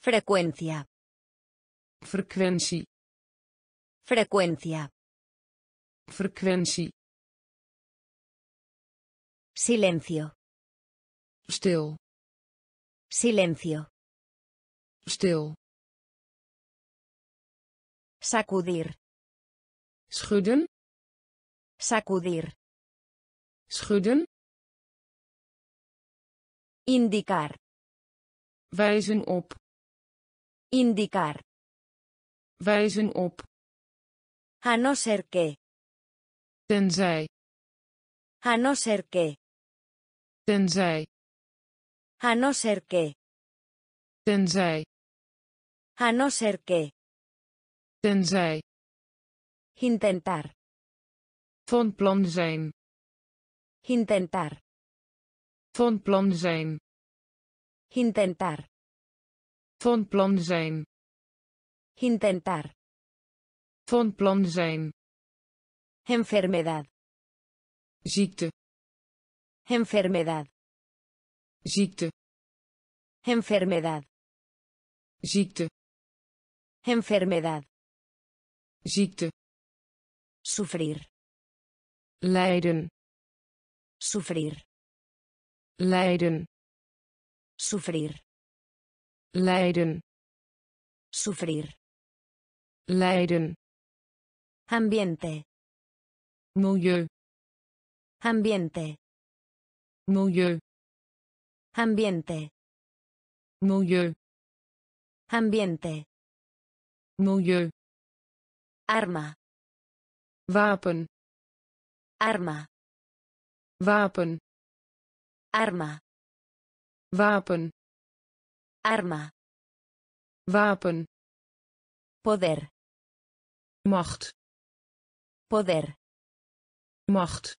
Frecuencia. Frequentie. Frecuencia. Frequentie. Silencio. Stil. Silencio. Stil. Sacudir. Schudden. Sacudir. Schudden. Indicar. Wijzen op. Indicar. Wijzen op. A no ser que. Tenzij. A no ser que. Tenzij. A no ser que. Tenzij. A no ser que. Tenzij. Intentar. Van plan zijn. Intentar. Van plan zijn. Intentar. Van plan zijn. Intentar. Van plan zijn. Enfermedad. Ziekte. Enfermedad. Ziekte. Enfermedad. Ziekte. Enfermedad. Ziekte. Sufrir. Lijden. Sufrir. Lijden. Sufrir. Lijden. Sufrir. Lijden. Ambiente. Milieu. Ambiente. Milieu. Ambiente. Milieu. Ambiente. Milieu. Arma. Wapen. Arma. Wapen. Arma. Wapen. Arma. Wapen. Poder. Macht. Poder. Macht.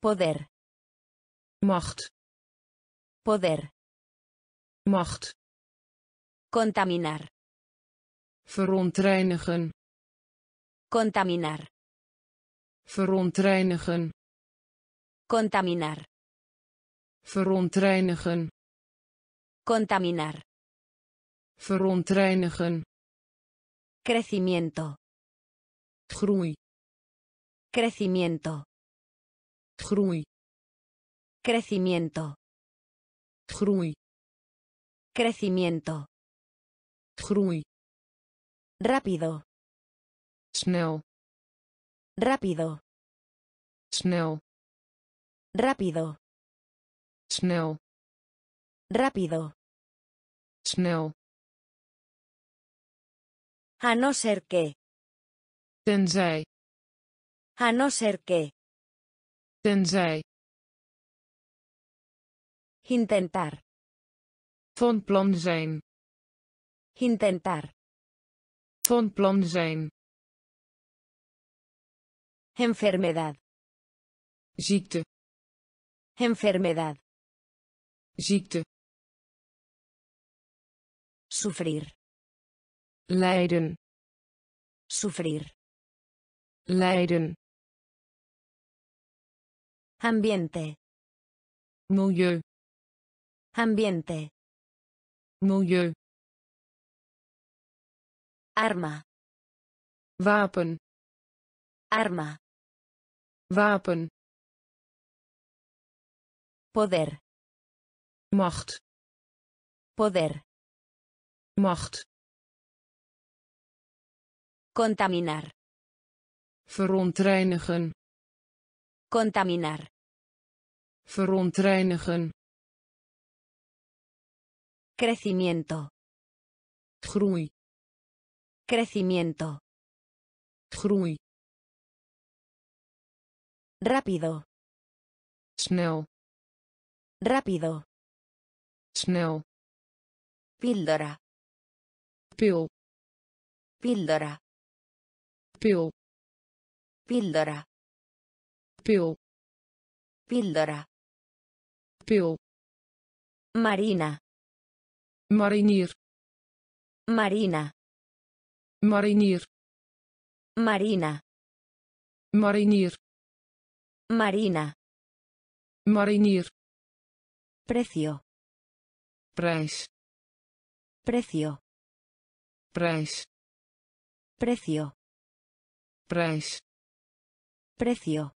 Poder. Macht. Poder. Macht. Contaminar. Verontreinigen. Contaminar. Verontreinigen. Contaminar. Verontreinigen. Contaminar. Verontreinigen. Crecimiento. Groei. Crecimiento. Groei. Crecimiento. Groei. Crecimiento. Groei. Rápido. Snel. Rápido. Snel. Rápido. Snel. Rápido. Snel. A no ser que. Tenzij. A no ser que. Tenzij. Intentar. Van plan zijn. Intentar. Van plan zijn. Enfermedad. Ziekte. Enfermedad. Ziekte. Sufrir. Lijden. Sufrir. Lijden. Ambiente. Milieu. Ambiente. Milieu. Arma. Wapen. Arma. Wapen. Poder. Macht. Poder. Macht. Contaminar. Verontreinigen. Contaminar. Verontreinigen. Crecimiento. Groei. Crecimiento. Groei. Rápido. Snel. Rápido. Snel. Píldora. Pil. Píldora. Pil. Píldora. Pil. Píldora. Pil. Marina. Marinier. Marina. Marinier. Marina. Marinier. Marina. Marinier. Precio. Prijs. Precio. Prijs. Precio. Prijs. Precio.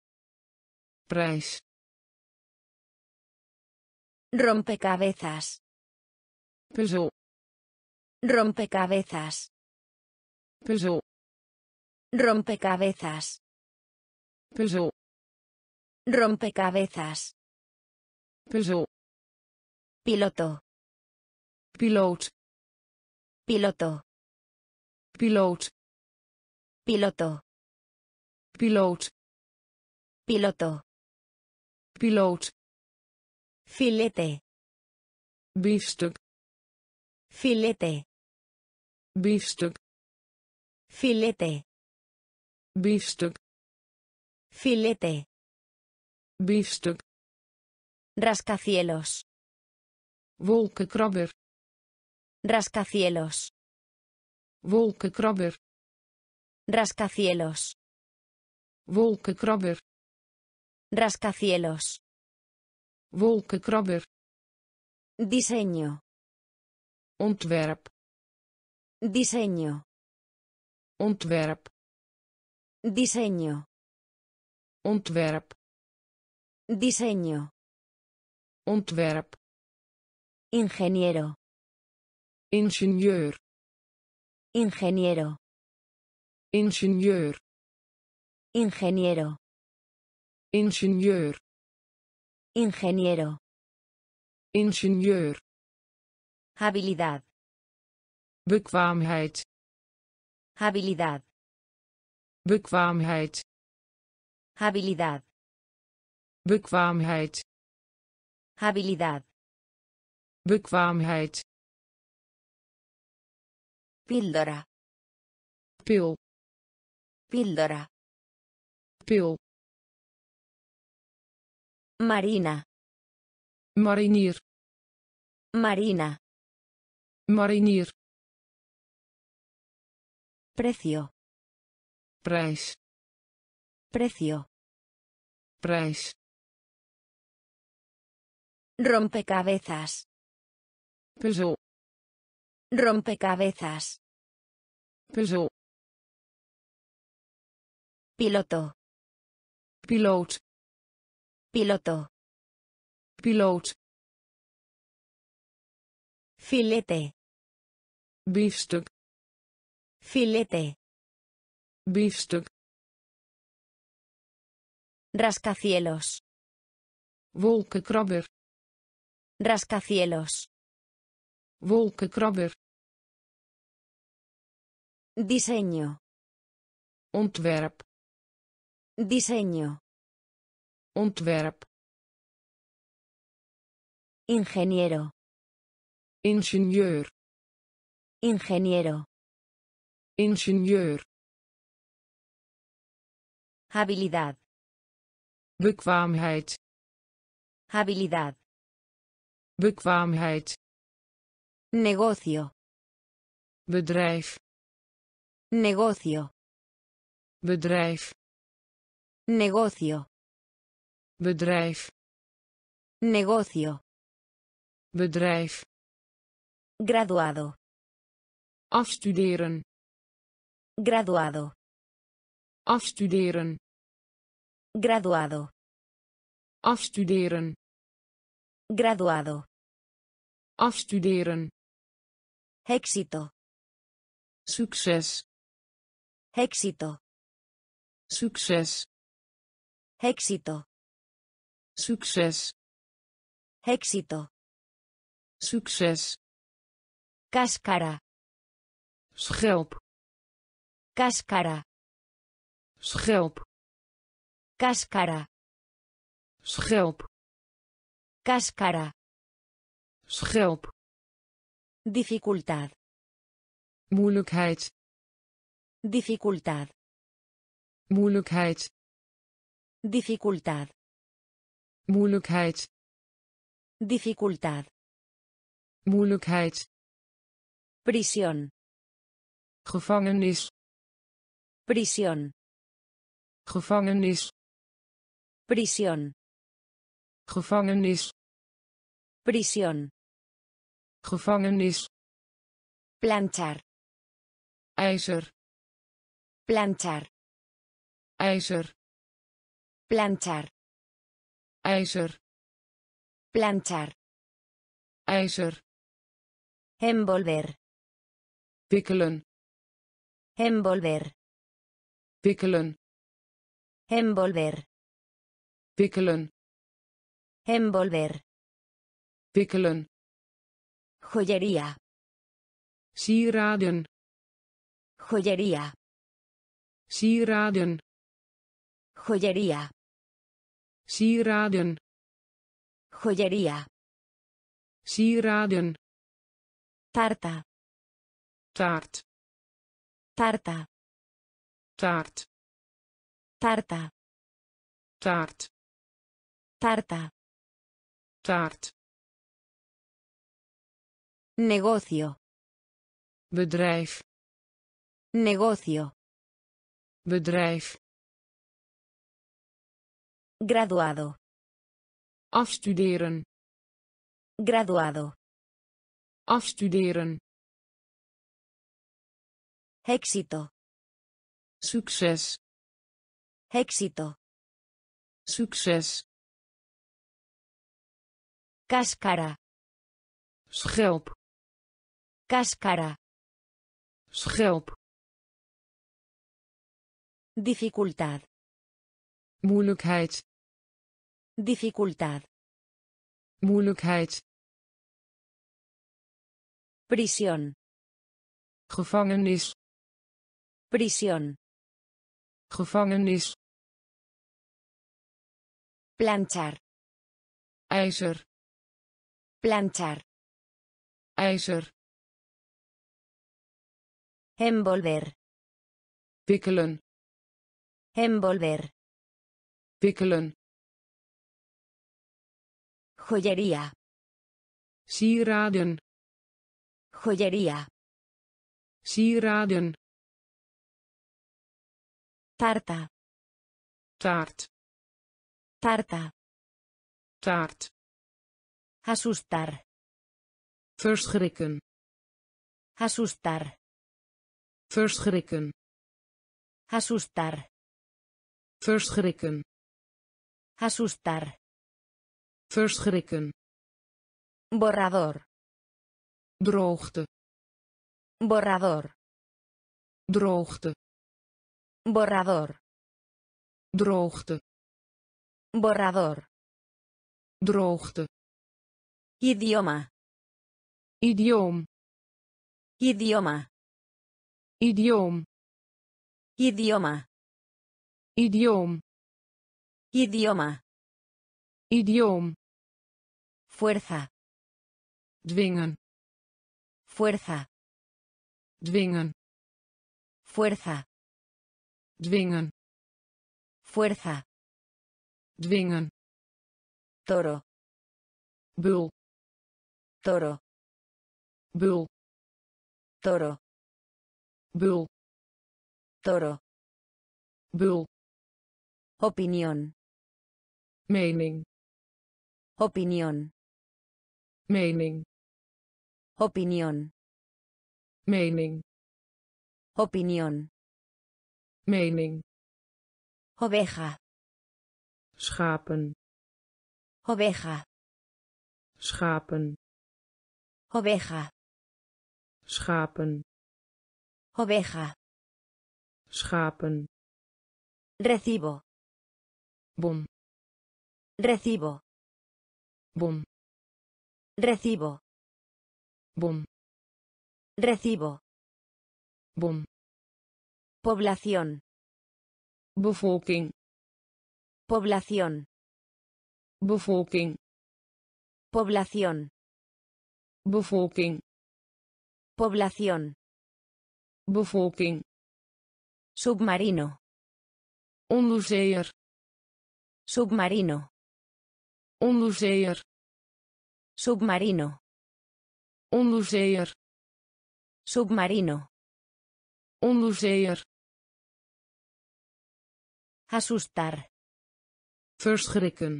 Prijs. Rompecabezas. Puzzel. Rompecabezas. Puzzel. Rompecabezas. Puzzel. Rompecabezas. Puzzel. Piloto. Piloot. Piloto. Piloot. Piloto. Piloot. Piloto. Piloot. Filete. Biefstuk. Filete. Biefstuk. Filete. Biefstuk. Filete. Biefstuk. Rascacielos. Wolkenkrabber. Rascacielos. Wolkenkrabber. Rascacielos. Wolkenkrabber. Rascacielos. Wolkenkrabber. Diseño. Ontwerp. Diseño. Ontwerp. Diseño. Ontwerp. Diseño. Ontwerp. Ingeniero. Ingenieur. Ingeniero. Ingenieur. Ingeniero. Ingenieur. Ingeniero. Ingenieur. Habilidad. Bekwaamheid. Habilidad. Bekwaamheid. Habilidad. Bekwaamheid. Habilidad. Bekwaamheid. Píldora. Pil. Píldora. Pil. Marina. Marinier. Marina. Marinier. Precio. Prijs. Precio. Prijs. Rompecabezas. Puzzel. Rompecabezas. Puzzel. Piloto. Piloot. Piloto. Piloot. Filete. Biefstuk. Filete. Biefstuk. Rascacielos. Wolkenkrabber. Rascacielos. Wolkenkrabber. Diseño. Ontwerp. Diseño. Ontwerp. Ingeniero. Ingenieur. Ingeniero. Ingenieur. Habilidad. Bekwaamheid. Habilidad. Bekwaamheid. Negocio. Bedrijf. Negocio. Bedrijf. Negocio. Bedrijf. Negocio. Bedrijf. Graduado. Afstuderen. Graduado. Afstuderen. Graduado. Afstuderen. Graduado. Afstuderen. Éxito. Succes. Éxito. Succes. Éxito. Succes. Éxito. Succes. Cáscara. Schelp. Cáscara. Schelp. Cáscara. Schelp. Cáscara. Schelp. Dificultad. Moeilijkheid. Dificultad. Moeilijkheid. Dificultad. Moeilijkheid. Dificultad. Moeilijkheid. Prisión. Gevangenis. Prisión. Gevangenis. Prisión. Gevangenis. Prisión. Gevangenis. Planchar. IJzer. Planchar. IJzer. Planchar. IJzer. Planchar. IJzer. Envolver. Pikkelen. Envolver. Pikkelen. Envolver. Pikkelen. Envolver. Pikkelen. Joyería. Sieraden. Joyería. Sieraden. Joyería. Sieraden. Joyería. Sieraden. Tarta. Taart. Tarta. Taart. Tarta. Taart. Tarta. Taart. Negocio. Bedrijf. Negocio. Bedrijf. Graduado. Afstuderen. Graduado. Afstuderen. Éxito. Succes. Éxito. Succes. Cáscara. Schelp. Cáscara. Schelp. Dificultad. Moeilijkheid. Dificultad. Moeilijkheid. Prisión. Gevangenis. Prisión. Gevangenis. Planchar. IJzer. Planchar. IJzer. Envolver. Pikkelen. Envolver. Pikkelen. Joyería. Sieraden. Joyería. Sieraden. Tarta. Taart. Tarta. Taart. Asustar. Verschrikken. Asustar. Verschrikken. Asustar. Verschrikken. Asustar. Verschrikken. Borrador. Droogte. Borrador. Droogte. Borrador. Droogte. Borrador. Droogte. Idioma. Idiom. Idioma. Idiom. Idioma. Idiom. Idioma. Idiom. Fuerza. Dwingen. Fuerza. Dwingen. Fuerza. Dwingen. Fuerza. Dwingen. Toro. Bul. Toro. Bul. Toro. Bul. Toro. Bul. Opinión. Mening. Opinión. Mening. Opinión. Mening. Opinión. Mening. Oveja. Schapen. Oveja. Schapen. Oveja. Schapen. Oveja. Schapen. Recibo. Bom. Recibo. Bom. Recibo. Bom. Recibo. Bom. Población. Bevolking. Población. Bevolking. Población. Bevolking. Población. Bevolking. Submarino. Onderzeeër. Submarino. Onderzeeër. Submarino. Onderzeeër. Submarino. Onderzeeër. Asustar. Verschrikken.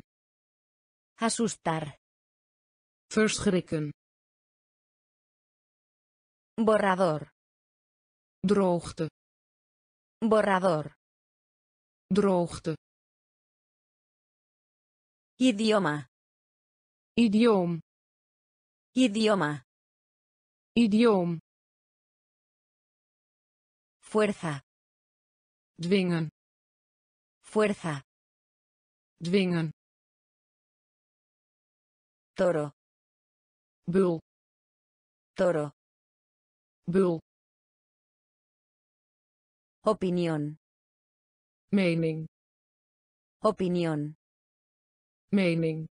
Asustar. Verschrikken. Borrador. Droogte. Borrador. Droogte. Idioma. Idioom. Idioma. Idioom. Fuerza. Dwingen. Fuerza. Dwingen. Toro. Bul. Toro. Bul. Opinión. Mening. Opinión. Mening.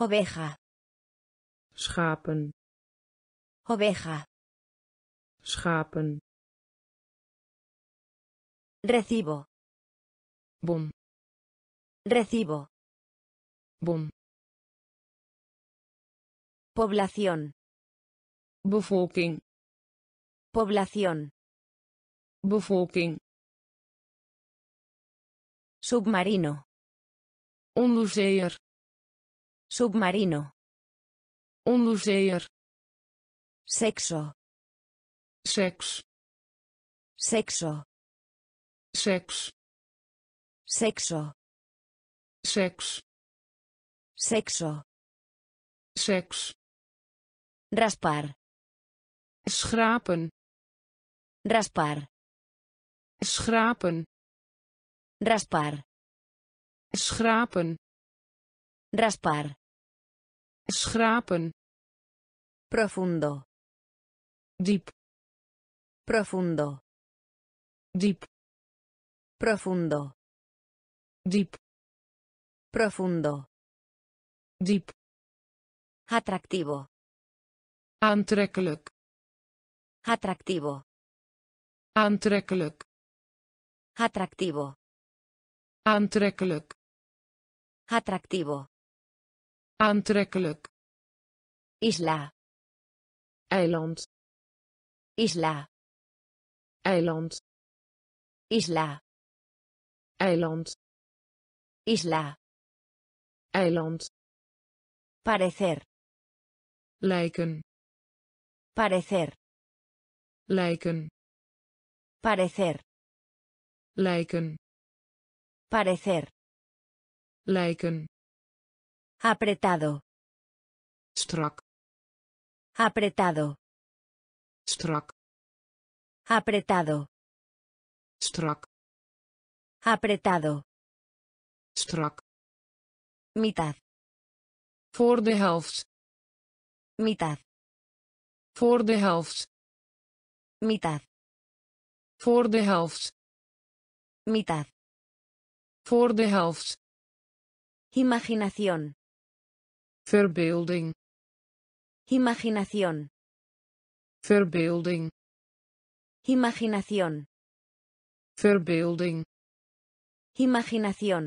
Oveja. Schapen. Oveja. Schapen. Recibo. Bom. Recibo. Bom. Población. Bevolking. Población. Bevolking. Submarino. Onderzeeër. Submarino. Onderzeeër. Sexo. Seks. Sexo. Seks. Sexo. Seks. Sexo. Seks. Raspar. Schrapen. Raspar. Schrapen. Raspar. Schrapen. Raspar. Schrapen. Profundo. Diep. Profundo. Diep. Profundo. Diep. Profundo. Diep. Atractivo. Aantrekkelijk. Atractivo. Aantrekkelijk. Atractivo. Aantrekkelijk. Atractivo. Aantrekkelijk. Isla. Eiland. Isla. Eiland. Isla. Eiland. Isla. Eiland. Parecer. Lijken. Parecer. Lijken. Parecer. Lijken. Parecer. Lijken. Apretado. Strak. Apretado. Strak. Apretado. Strak. Apretado. Strak. Mitad. Voor de helft. Mitad. Voor de helft. Mitad. Voor de helft. Mitad. Voor de helft. Imaginación. Verbeelding. Imaginación. Verbeelding. Imaginación. Verbeelding. Imaginación.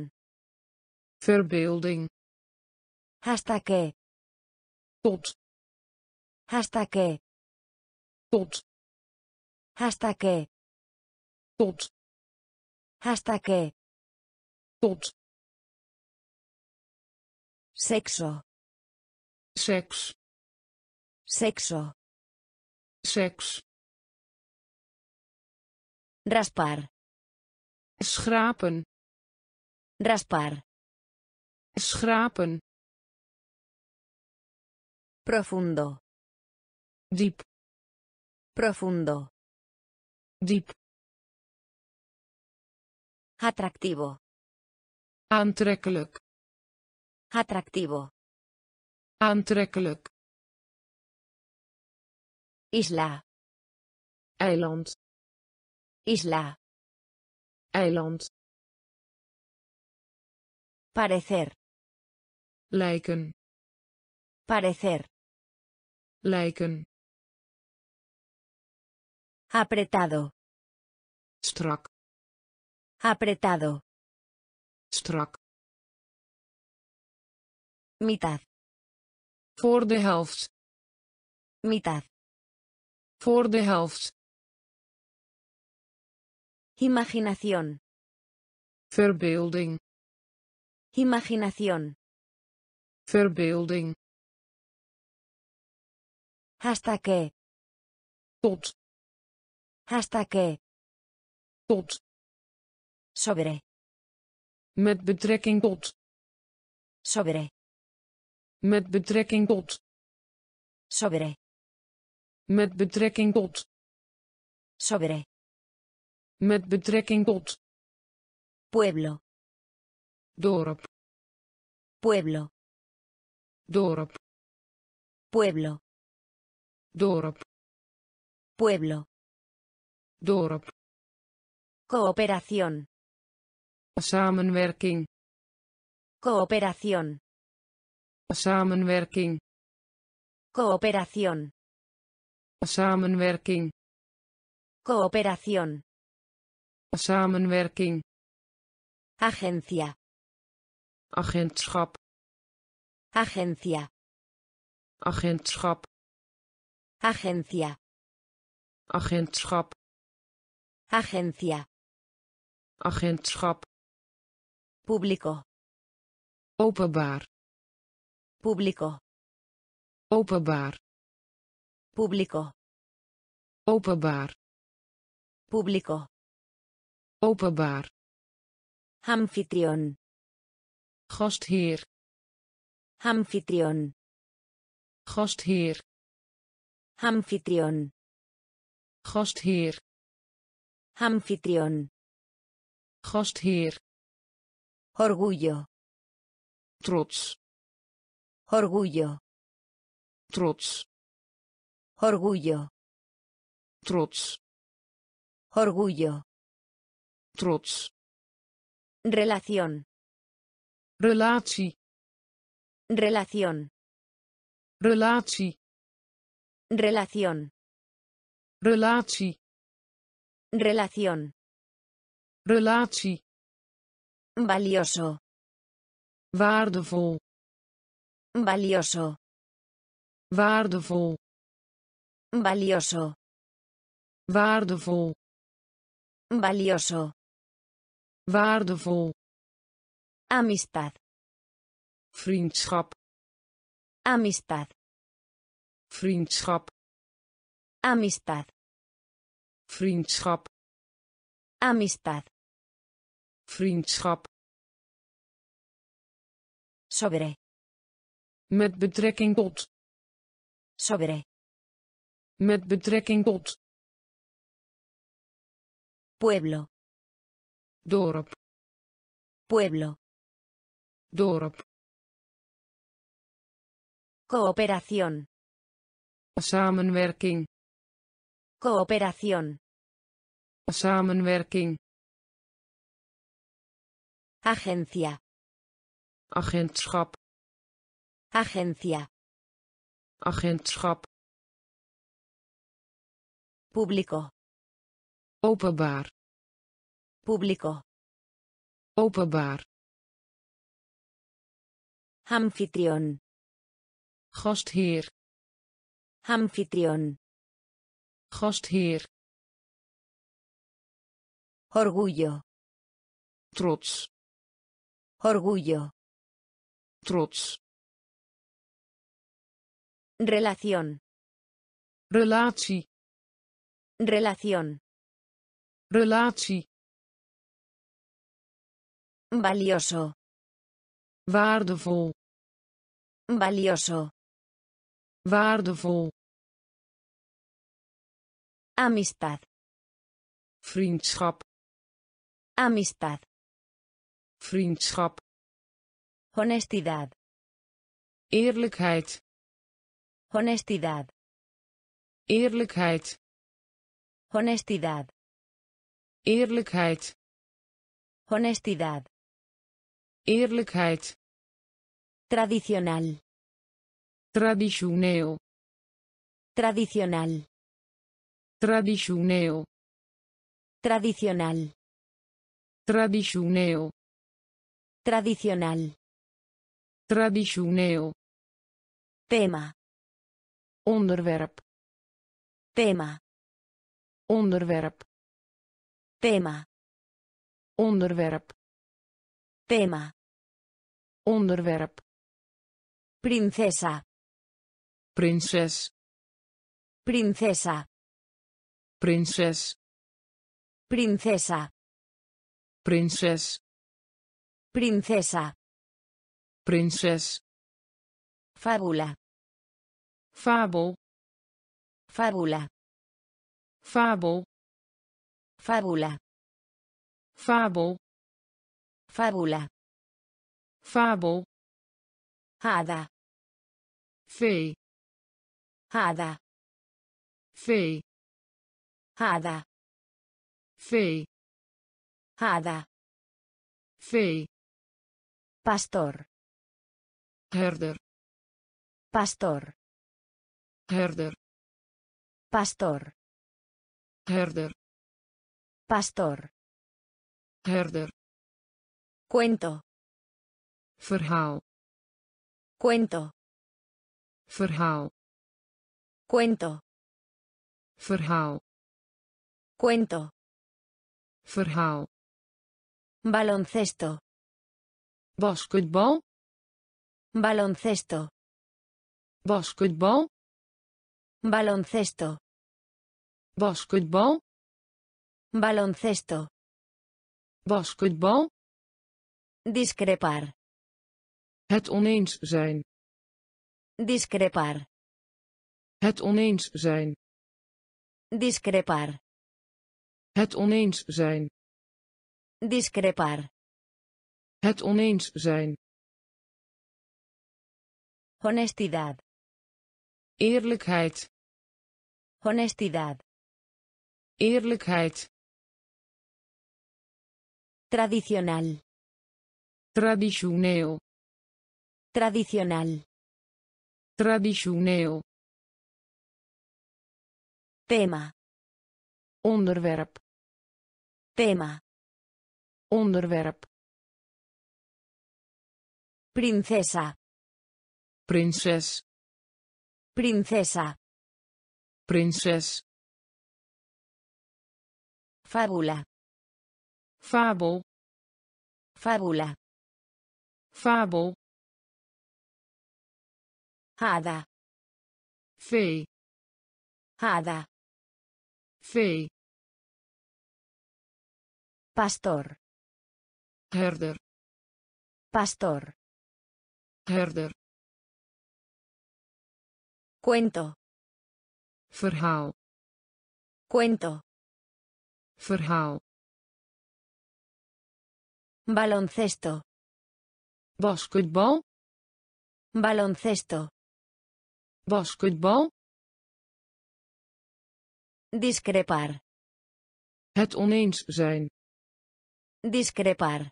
Verbeelding. Hasta que. Tot. Hasta que. Tot. Hasta que. Tot. Hasta que. Tot. Sexo. Sex. Sexo. Sex. Raspar. Schrapen. Raspar. Schrapen. Profundo. Diep. Profundo. Diep. Atractivo. Aantrekkelijk. Atractivo. Aantrekkelijk. Isla. Eiland. Isla. Eiland. Parecer. Lijken. Parecer. Lijken. Apretado. Strak. Apretado. Strak. Mitad. Voor de helft. Mitad. Voor de helft. Imaginación. Verbeelding. Imaginación. Verbeelding. Hasta que. Tot. Hasta que. Tot. Sobre. Met betrekking tot. Sobre. Met betrekking tot. Sobre. Met betrekking tot. Sobre. Met betrekking tot. Pueblo. Dorp. Pueblo. Dorp. Pueblo. Dorp. Pueblo. Dorp. Cooperación. Samenwerking. Cooperación. Samenwerking. Cooperación. Samenwerking. Cooperación. Samenwerking. Agencia. Agentschap. Agencia. Agentschap. Agencia. Agentschap. Agencia. Agentschap. Público. Openbaar. Público. Openbaar. Público. Openbaar. Público. Openbaar. Anfitrión. Gastheer. Anfitrión. Gastheer. Anfitrión. Gastheer. Anfitrión. Gastheer. Orgullo. Trots. Orgullo. Trots. Orgullo. Trots. Orgullo. Trots. Relación. Relatie. Relación. Relatie. Relación. Relatie. Relación. Relatie. Valioso. Waardevol. Valioso. Waardevol. Valioso. Waardevol. Valioso. Waardevol. Amistad. Vriendschap. Amistad. Vriendschap. Amistad. Vriendschap. Amistad. Vriendschap. Sobre. Met betrekking tot. Sobre. Met betrekking tot. Pueblo. Dorp. Pueblo. Dorp. Cooperación. Samenwerking. Cooperación. Samenwerking. Agencia. Agentschap. Agencia. Agentschap. Público. Openbaar. Público. Openbaar. Anfitrión. Gastheer. Anfitrión. Gastheer. Orgullo. Trots. Orgullo. Trots. Relación. Relatie. Relación. Relatie. Valioso. Waardevol. Valioso. Waardevol. Amistad. Vriendschap. Amistad. Vriendschap. Honestidad. Eerlijkheid. Honestidad. Eerlijkheid. Honestidad. Eerlijkheid. Honestidad. Eerlijkheid. Tradicional. Traditioneel. Tradicional. Traditioneel. Tradicional. Traditioneel. Tradicional. Traditioneel. Tema. Onderwerp. Thema. Onderwerp. Thema. Onderwerp. Thema. Onderwerp. Princesa. Prinses. Princesa. Prinses. Princesa. Prinses. Princesa. Prinses. Fábula. Fabel. Fábula. Fabel. Fábula. Fabel. Fábula. Fabel. Hada. Fee. Hada. Fee. Hada. Fee. Hada. Fee. Pastor. Herder. Pastor. Herder. Pastor. Herder. Pastor. Herder. Cuento. Verhaal. Cuento. Verhaal. Cuento. Verhaal. Cuento. Verhaal. Baloncesto. Basketbal. Baloncesto. Basketbal. Baloncesto. Basketbal. Baloncesto. Basketbal. Discrepar. Het oneens zijn. Discrepar. Het oneens zijn. Discrepar. Het oneens zijn. Discrepar. Het oneens zijn. Honestidad. Eerlijkheid. Honestidad. Eerlijkheid. Tradicional. Traditioneel. Tradicional. Traditioneel. Thema. Onderwerp. Thema. Onderwerp. Princesa. Prinses. Princesa. Prinses. Fábula. Fabel. Fábula. Fabel. Hada. Fee. Hada. Fee. Pastor. Herder. Pastor. Herder. Cuento. Verhaal. Cuento. Verhaal. Baloncesto. Basketbal. Baloncesto. Basketbal. Discrepar. Het oneens zijn. Discrepar.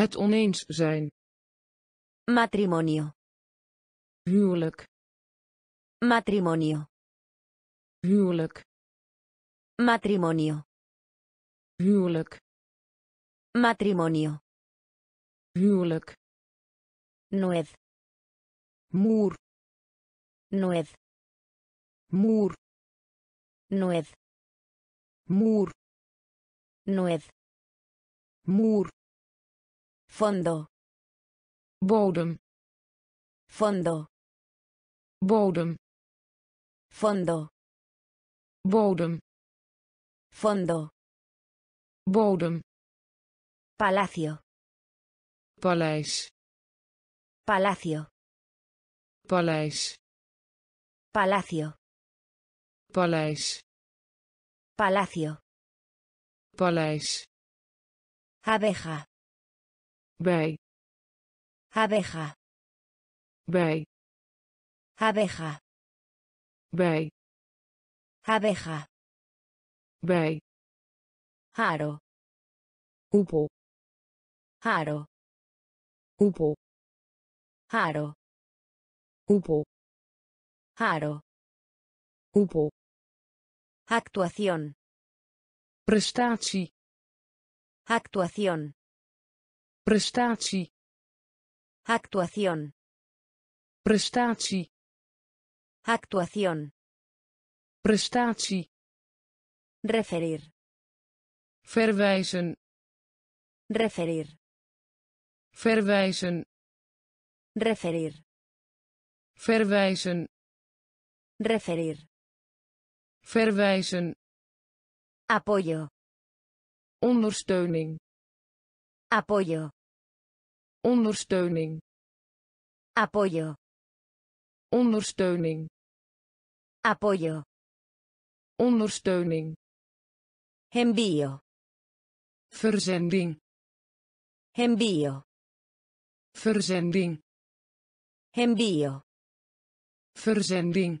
Het oneens zijn. Matrimonio. Huwelijk. Matrimonio. Huwelijk. Matrimonio. Huwelijk. Matrimonio. Huwelijk. Nuez. Muur. Nuez. Muur. Nuez. Muur. Nuez. Muur. Fondo. Bodem. Fondo. Bodem. Fondo. Bodem. Fondo. Bodem. Palacio. Paleis. Palacio. Paleis. Palacio. Paleis. Palacio. Paleis. Abeja. Bij. Abeja. Bij. Abeja. Bij. Abeja. Bij. Haro. Hoepel. Haro. Hoepel. Haro. Hoepel. Haro. Hoepel. Actuación. Prestatie. Actuación. Prestatie. Actuación. Prestatie. Actuación. Prestatie. Referir. Verwijzen. Referir. Verwijzen. Referir. Verwijzen. Referir. Verwijzen. Apoyo. Ondersteuning. Apoyo. Ondersteuning. Apoyo. Ondersteuning. Apoyo. Ondersteuning. Envío. Verzending. Envío. Verzending. Envío. Verzending.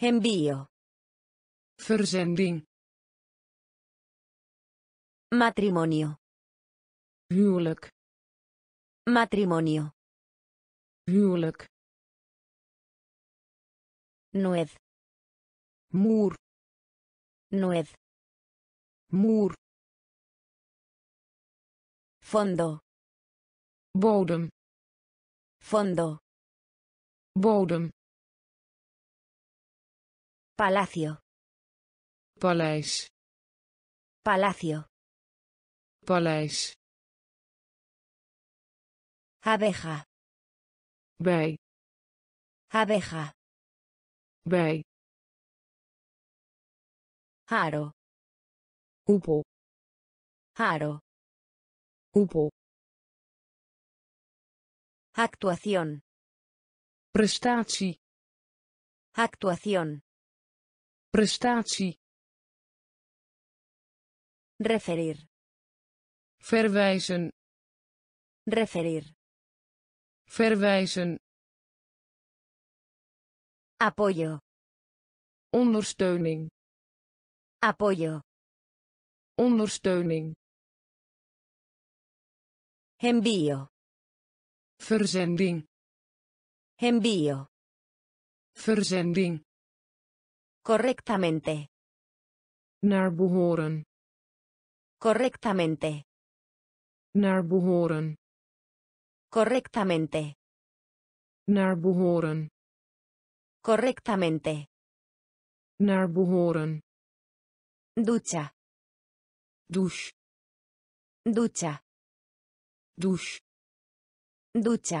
Envío. Verzending. Matrimonio. Huwelijk. Matrimonio. Huwelijk. Nuez. Muur. Nuez. Muur. Fondo. Bodem. Fondo. Bodem. Palacio. Paleis. Palacio. Paleis. Abeja. Bij. Abeja. Bij. Haro. Hoepel. Haro. Hoepel. Actuación. Prestatie. Actuación. Prestatie. Referir. Verwijzen. Referir. Verwijzen. Apoyo. Ondersteuning. Apoyo. Ondersteuning. Envío. Verzending. Envío. Verzending. Correctamente. Naar behoren. Correctamente. Naar behoren. Correctamente. Naar behoren. Correctamente. Naar behoren. Ducha. Douche. Ducha. Douche. Ducha.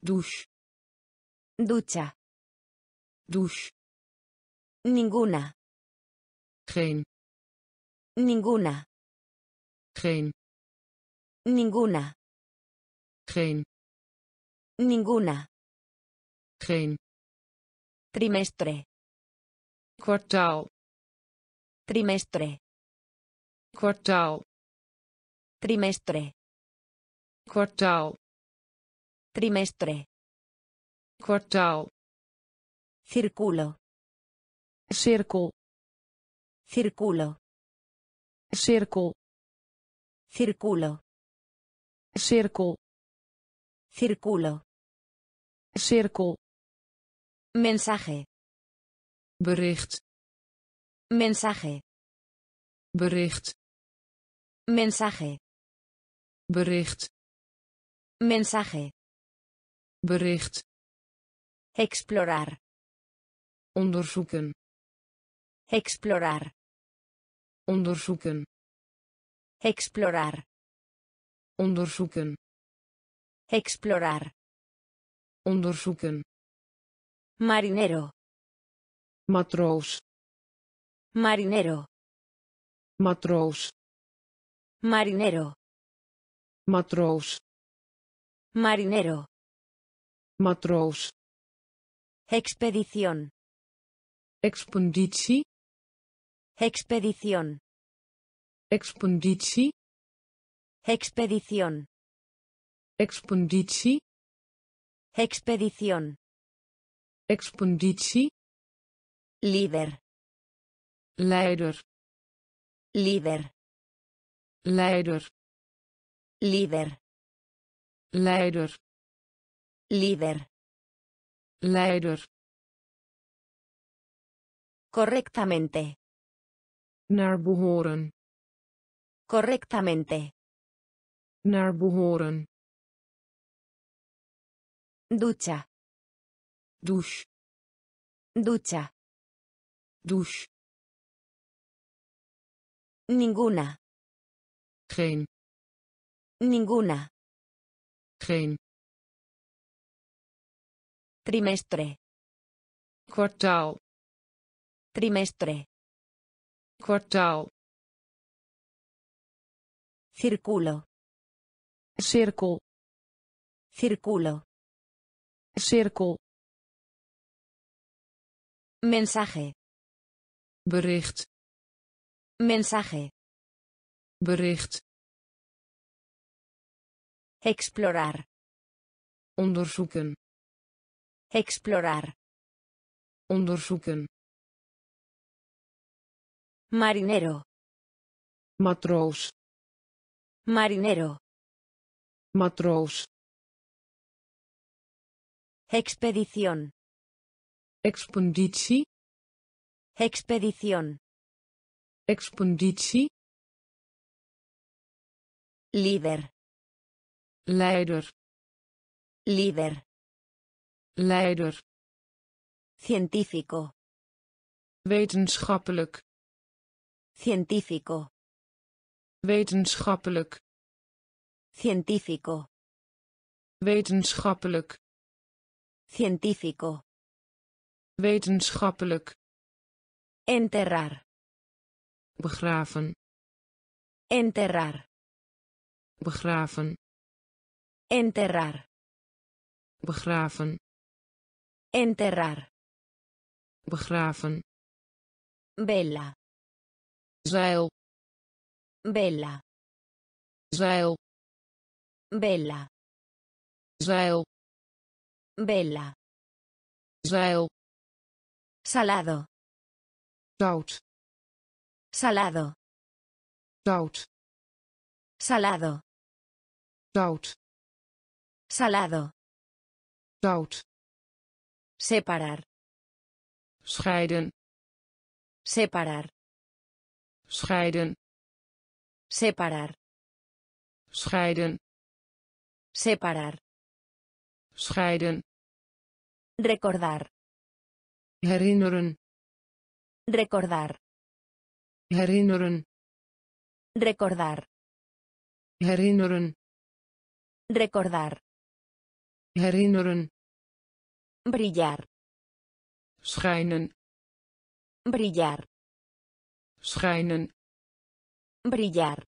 Douche. Ducha. Douche. Ninguna. Geen. Ninguna. Geen. Ninguna. Geen. Ninguna. Geen. Trimestre. Kwartaal. Trimestre. Kwartaal. Trimestre. Kwartaal. Trimestre. Kwartaal. Círculo. Cirkel. Círculo. Cirkel. Círculo. Cirkel. Círculo. Cirkel. Mensaje. Bericht. Mensaje. Bericht. Mensaje. Bericht. Mensaje. Bericht. Explorar. Onderzoeken. Explorar. Onderzoeken. Explorar. Onderzoeken. Explorar. Onderzoeken. Marinero. Matroos. Marinero. Matroos. Marinero. Matroos. Marinero. Matroos. Expedición. Expeditie. Expedición. Expeditie. Expedición. Expeditie. Expedición. Expeditie. Líder. Leider. Líder. Leider. Líder. Leider. Líder. Leider. Correctamente. Naar behoren. Correctamente. Naar behoren. Ducha. Douche. Ducha. Douche. Ninguna. Geen. Ninguna. Geen. Trimestre. Kwartaal. Trimestre. Kwartaal. Círculo. Cirkel. Círculo. Cirkel. Mensaje. Bericht. Mensaje. Bericht. Explorar. Onderzoeken. Explorar. Onderzoeken. Marinero. Matroos. Marinero. Matroos. Expedición. Expeditie. Expedición. Expeditie. Líder. Leider. Líder. Leider. Científico. Wetenschappelijk. Científico. Wetenschappelijk. Científico. Wetenschappelijk. Científico. Wetenschappelijk. Enterrar. Begraven. Enterrar. Begraven. Enterrar. Begraven. Enterrar. Begraven. Vela. Zeil. Vela. Zeil. Vela. Zeil. Vela. Zeil. Salado. Zout. Salado. Zout. Salado. Zout. Salado. Zout. Separar. Scheiden. Separar. Scheiden. Separar. Scheiden. Separar. Scheiden. Recordar. Herinneren. Recordar. Herinneren. Recordar. Herinneren. Recordar. Herinneren. Brillar. Schijnen. Brillar. Schijnen. Brillar.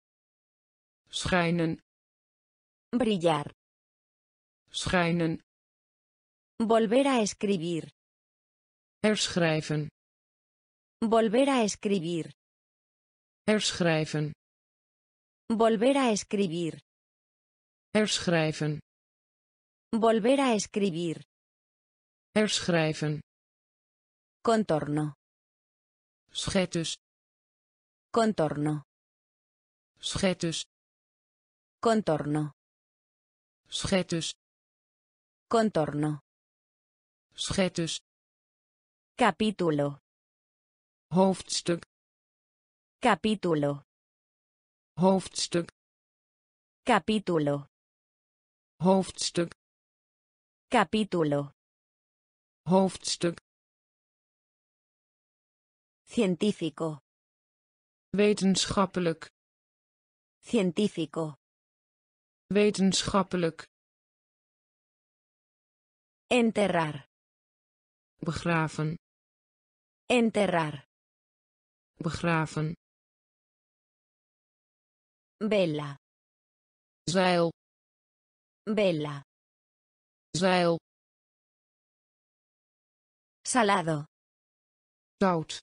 Schijnen. Brillar. Schijnen. Volver a escribir. Herschrijven. Volver a escribir. Herschrijven. Volver a escribir. Herschrijven. Volver a escribir. Herschrijven. Contorno. Schetus. Contorno. Schetus. Contorno. Schetus. Contorno. Schetus. Capítulo. Hoofdstuk. Capítulo. Hoofdstuk. Capítulo. Hoofdstuk. Capítulo. Hoofdstuk. Científico. Wetenschappelijk. Científico. Wetenschappelijk. Enterrar. Begraven. Enterrar. Begraven. Vela. Zeil. Vela. Zeil. Salado. Zout.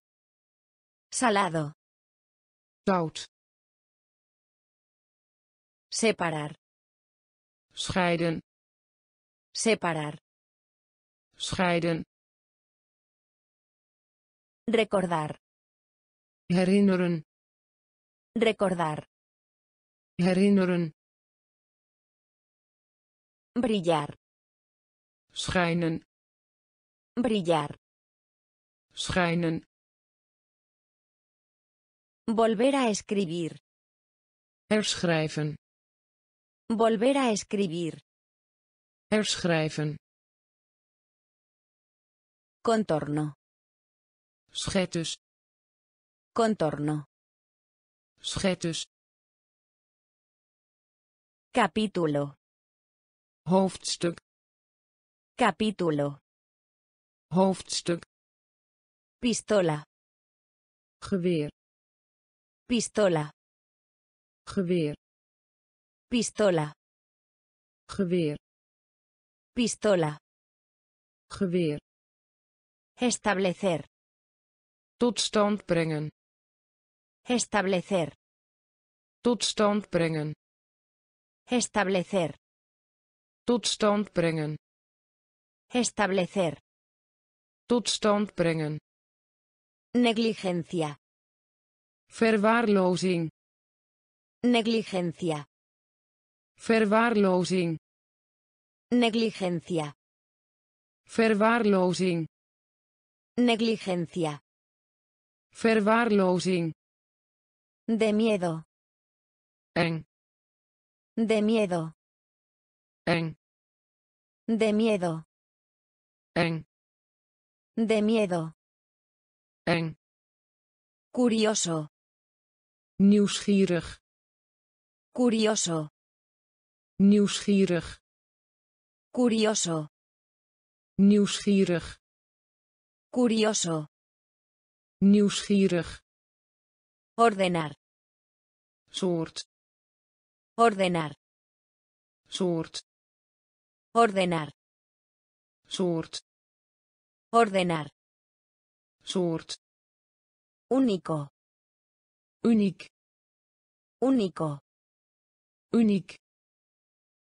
Salado. Zout. Separar. Scheiden. Separar. Scheiden. Recordar. Herinneren. Recordar. Herinneren. Brillar. Schijnen. Brillar. Schijnen. Volver a escribir. Herschrijven. Volver a escribir. Herschrijven. Contorno. Schetus. Contorno. Schetus. Capítulo. Hoofdstuk. Capítulo. Hoofdstuk. Pistola. Geweer. Pistola. Geweer. Pistola. Geweer. Pistola. Geweer. Establecer. Tot stand brengen. Establecer. Tot stand brengen. Establecer. Tot stand brengen. Establecer. Tot stand brengen. Negligencia. Verwaarlozing. Negligencia. Verwaarlozing. Negligencia. Verwaarlozing. Negligencia. Verwaarlozing. De miedo. Eng. De miedo. Eng. De miedo. Eng. De miedo. Eng. Curioso. Nieuwsgierig. Curioso. Nieuwsgierig. Curioso. Nieuwsgierig. Curioso. Nieuwsgierig. Ordenar. Soort. Ordenar. Soort. Ordenar. Soort. Ordenar. Soort. Único. Uniek. Único. Uniek.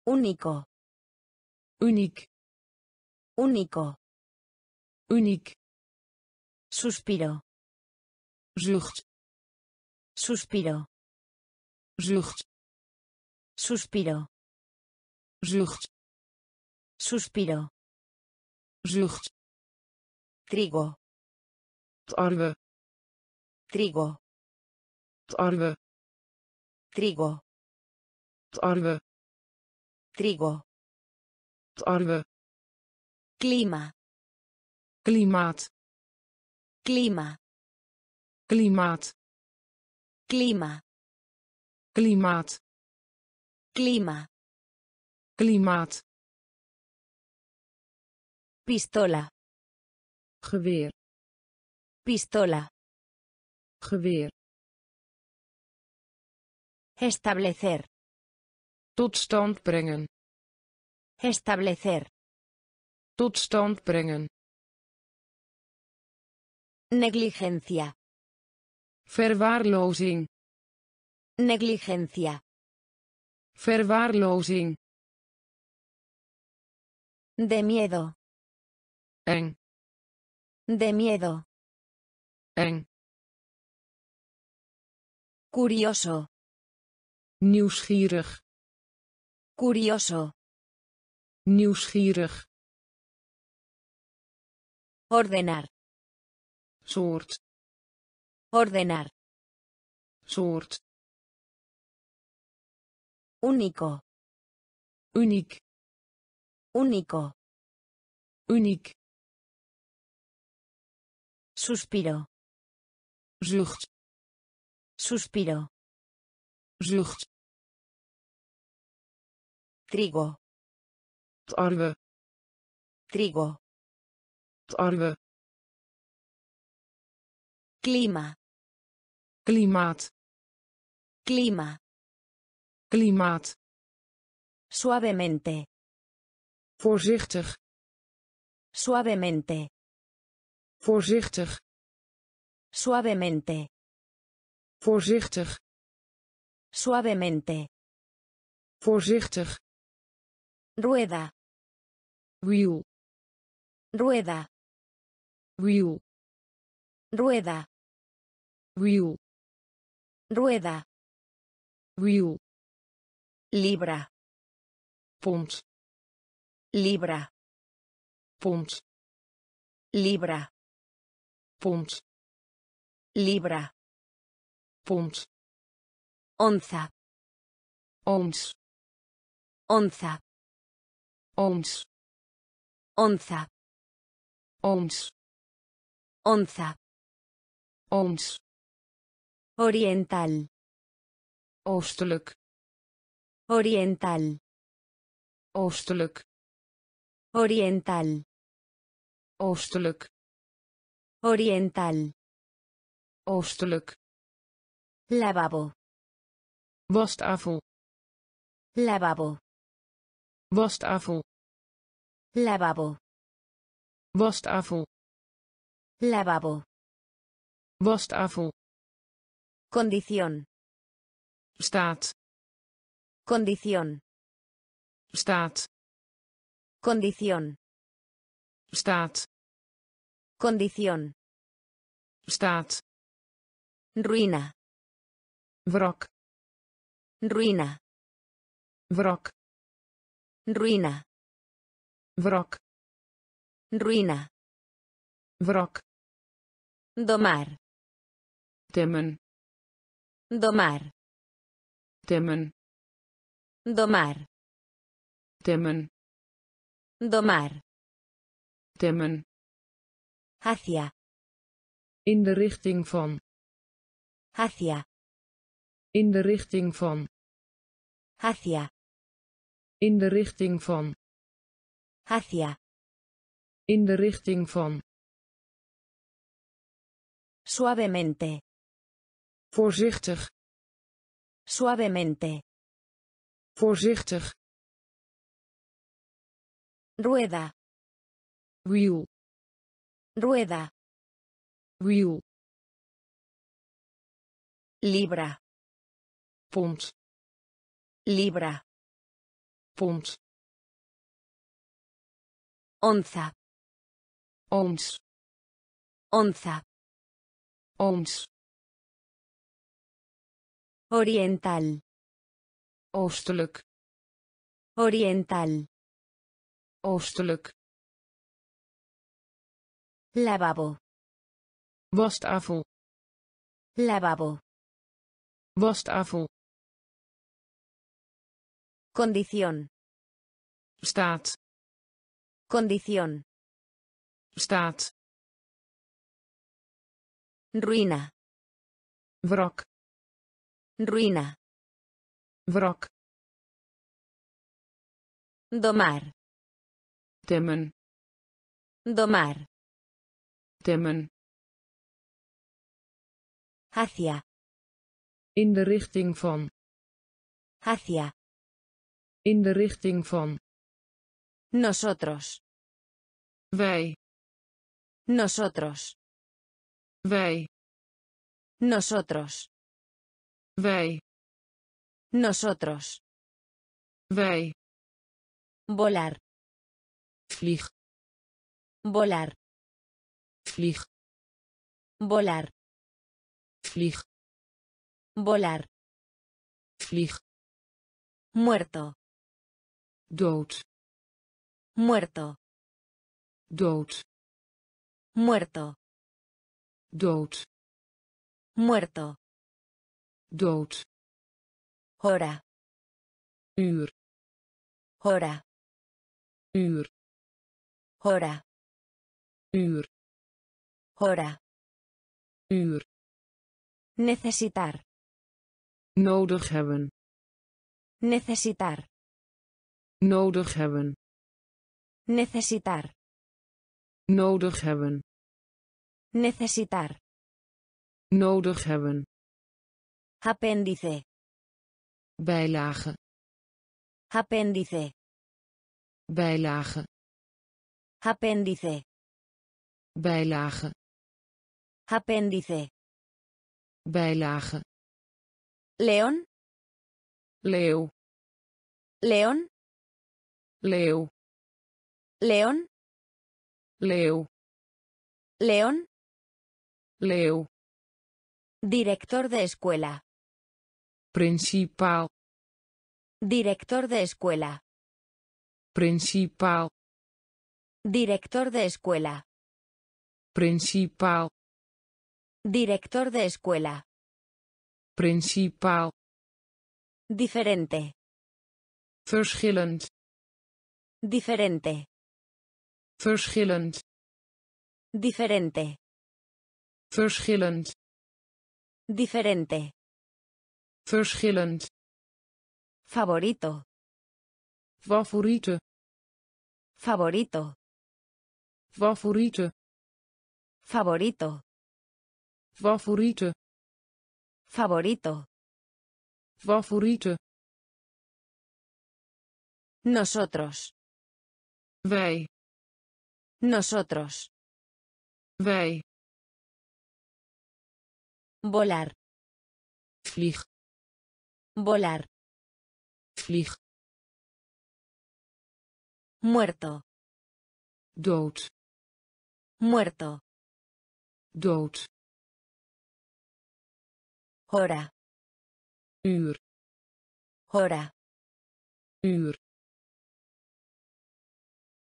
Único. Uniek. Único. Uniek. Suspiro. Zucht. Suspiro. Zucht. Suspiro. Zucht. Suspiro. Zucht. Trigo. Tarwe. Trigo. Tarwe. Trigo. Tarwe. Trigo. Tarwe. Clima. Klimaat. Klima. Klimaat. Klima. Klimaat. Klima. Klimaat. Pistola. Geweer. Pistola. Geweer. Establecer. Tot stand brengen. Establecer. Tot stand brengen. Negligencia. Verwaarlozing. Negligencia. Verwaarlozing. De miedo. En. De miedo. En. Curioso. Nieuwsgierig. Curioso. Nieuwsgierig. Ordenar. Soort. Ordenar. Soort. Único. Uniek. Único. Uniek. Suspiro. Zucht. Suspiro. Zucht. Trigo. Tarwe. Trigo. Tarwe. Klima. Klimaat. Klima. Klimaat. Suavemente. Voorzichtig. Suavemente. Voorzichtig. Suavemente. Voorzichtig. Suavemente. Voorzichtig. Rueda. Wheel. Rueda. Wheel. Rueda. Wheel. Rueda. Wheel. Libra. Pond. Libra. Pond. Libra. Pond. Libra. Pond. Onza. Ons. Onza. Ons. Onza. Ons. Onza. Ons. Oriental. Oostelijk. Oriental. Oostelijk. Oriental. Oostelijk. Oriental. Oostelijk. Lavabo. Wastafel. Lavabo. Wastafel. Lavabo. Wastafel. Lavabo. Wastafel. Condición. Staat. Condición. Staat. Condición. Staat. Condición. Staat. Ruïna. Wrak. Ruïna. Wrak. Ruïna. Wrak. Ruïna. Wrak. Domar. Temmen. Domar. Temmen. Domar. Temmen. Domar. Temmen. Hacia. In de richting van. Hacia. In de richting van. Hacia. In de richting van. Hacia. In de richting van. Suavemente. Voorzichtig. Suavemente. Voorzichtig. Rueda. Wheel. Rueda. Wheel. Libra. Pond. Libra. Pond. Onza. Ons. Onza. Ons. Oriental. Oostelijk. Oriental. Oostelijk. Lavabo. Wastafel. Lavabo. Wastafel. Condición. Staat. Condición. Staat. Ruïna. Wrak. Ruïna. Wrak. Domar. Temmen. Domar. Temmen. Hacia. In de richting van. Hacia. In de richting van. Nosotros. Wij. Nosotros. Wij. Nosotros. Wij. Nosotros. Wij. Volar. Vlieg. Volar. Flieg. Volar. Flieg. Volar. Flieg. Muerto. Dood. Muerto. Dood. Muerto. Dood. Muerto. Dood. Hora. Uur. Hora. Uur. Hora. Uur. Hora. Uur. Necesitar. Nodig hebben. Necesitar. Nodig hebben. Necesitar. Nodig hebben. Necesitar. Nodig hebben. Apéndice. Bijlage. Apéndice. Bijlage. Apéndice. Bijlage. Apéndice. Bijlage. León. Leeuw. León. Leeuw. León. Leeuw. León. Leeuw. Director de escuela. Principal. Director de escuela. Principal. Director de escuela. Principal. Director de escuela. Principal. Diferente. Verschillend. Diferente. Verschillend. Diferente. Verschillend. Diferente. Verschillend. Favorito. Favoriete. Favorito. Favoriete. Favorito. Favoriete. Favorito. Favoriete. Nosotros. Wij. Nosotros. Wij. Volar. Vlieg. Volar. Vlieg. Muerto. Dood. Muerto. Dood. Hora. Uur. Hora. Uur.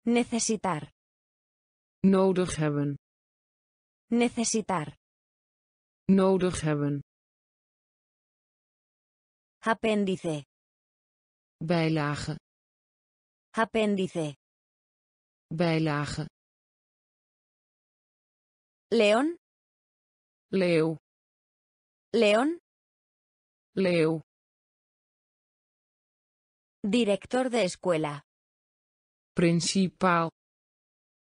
Necesitar. Nodig hebben. Necesitar. Nodig hebben. Apéndice. Bijlage. Apéndice. Bijlage. León. Leeuw. León. Leeuw. Director de escuela. Principal.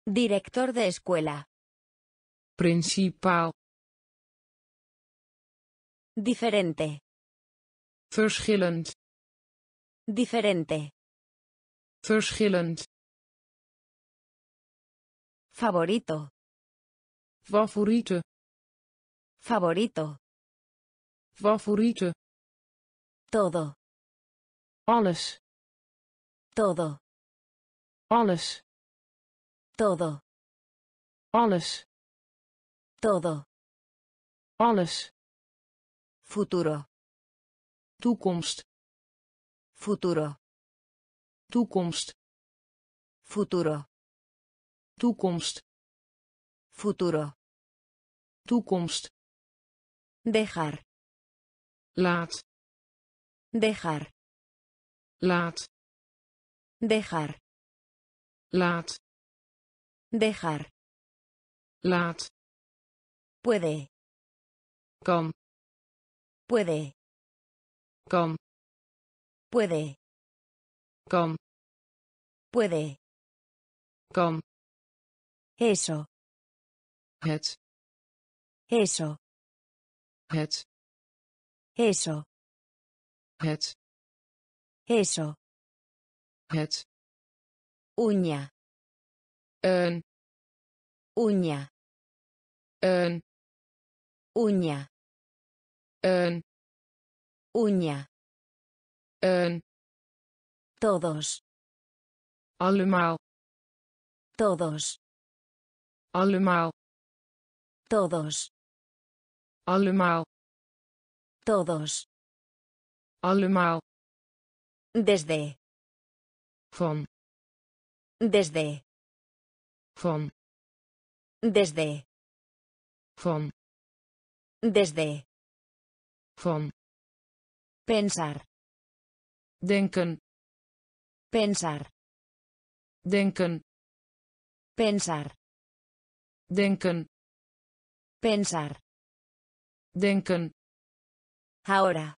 Director de escuela. Principal. Diferente. Verschillend. Diferente. Verschillend. Favorito. Favoriete. Favorito. Favoriete. Todo. Alles. Todo. Alles. Todo. Alles. Todo. Alles. Futuro. Toekomst. Futuro. Toekomst. Futuro. Toekomst. Futuro. Toekomst. Dejar. Laat. Dejar. Laat. Dejar. Laat. Dejar. Laat. Puede. Kan. Puede. Kan. Puede. Kan. Puede. Kan. Eso. Het. Eso. Het. Eso. Het. Eso. Het. Uña. Een. Uña. Een. Uña. Een. Uña. Een. Todos. Allemaal. Todos. Allemaal. Todos. Allemaal. Todos. Allemaal. Desde. Van. Desde. Van. Desde. Van. Desde. Van. Pensar. Denken. Pensar. Denken. Pensar. Denken. Pensar. Denken. Ahora.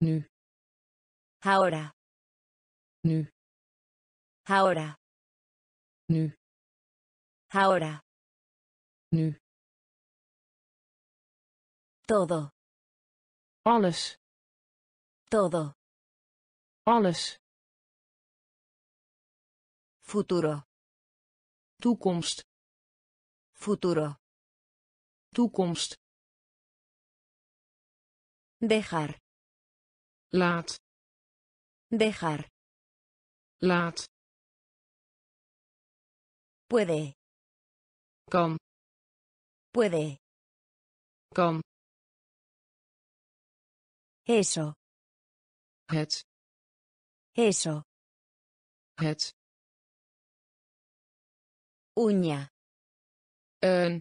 Nu. Ahora. Nu. Ahora. Nu. Ahora. Nu. Todo. Alles. Todo. Alles. Futuro. Toekomst. Futuro. Toekomst. Dejar. Laat. Dejar. Laat. Puede. Kan. Puede. Kan. Eso. Het. Eso. Het. Uña. Een.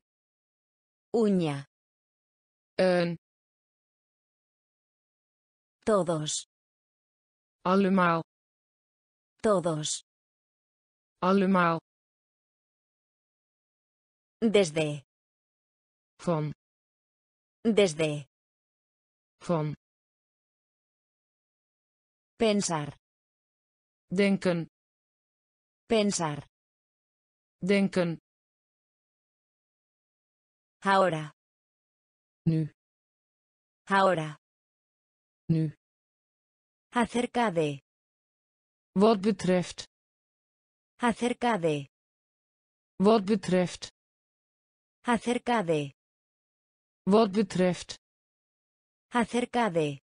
Uña. Een. Todos. Allemaal. Todos. Allemaal. Desde. Van. Desde. Van. Pensar. Denken. Pensar. Denken. Ahora. Nu. Ahora. Nu. Acerca de. Wat betreft. Acerca de. Wat betreft. Acerca de. Wat betreft. Acerca de.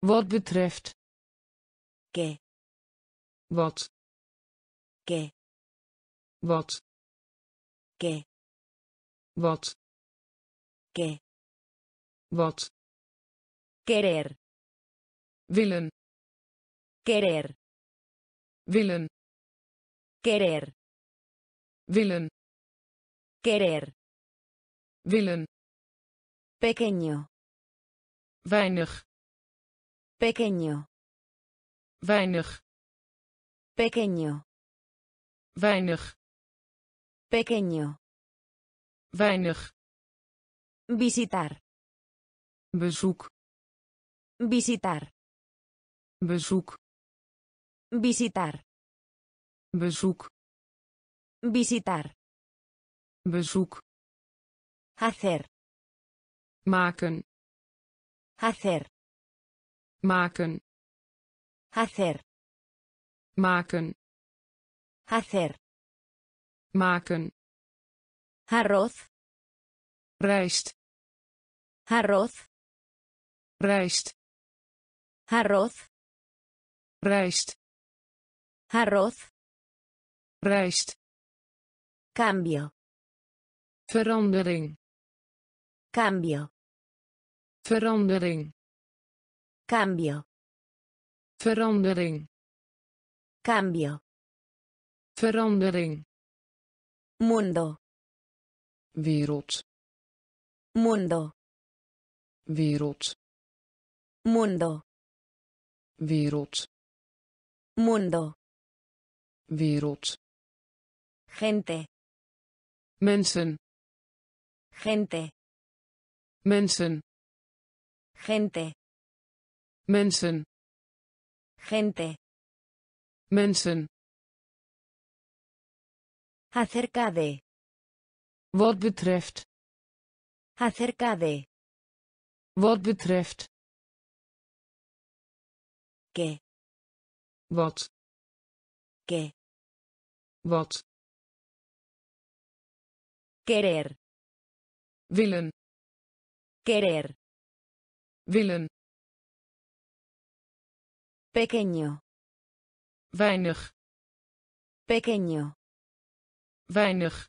Wat betreft. Que. Wat. Que. Wat. Que. Wat. Que. Wat. Querer. Willen. Querer. Willen. Querer. Willen. Querer. Willen. Pequeño. Weinig. Pequeño. Weinig. Pequeño. Weinig. Pequeño. Weinig. Visitar. Bezoek. Visitar. Bezoek. Visitar. Bezoek. Visitar. Bezoek. Hacer. Maken. Hacer. Maken. Hacer. Maken. Hacer. Maken. Arroz. Rijst. Arroz. Rijst. Arroz. Rijst. Arroz. Rijst. Cambio. Verandering. Cambio. Verandering. Cambio. Verandering. Cambio. Verandering. Mundo. Wereld. Mundo. Wereld. Mundo. Wereld. Mundo. Wereld. Gente. Mensen. Gente. Mensen. Gente. Mensen. Gente. Mensen. Acerca de. Wat betreft. Acerca de. Wat betreft. Que. Wat. Que. Wat. Querer. Willen. Querer. Willen. Pequeño. Weinig. Pequeño. Weinig.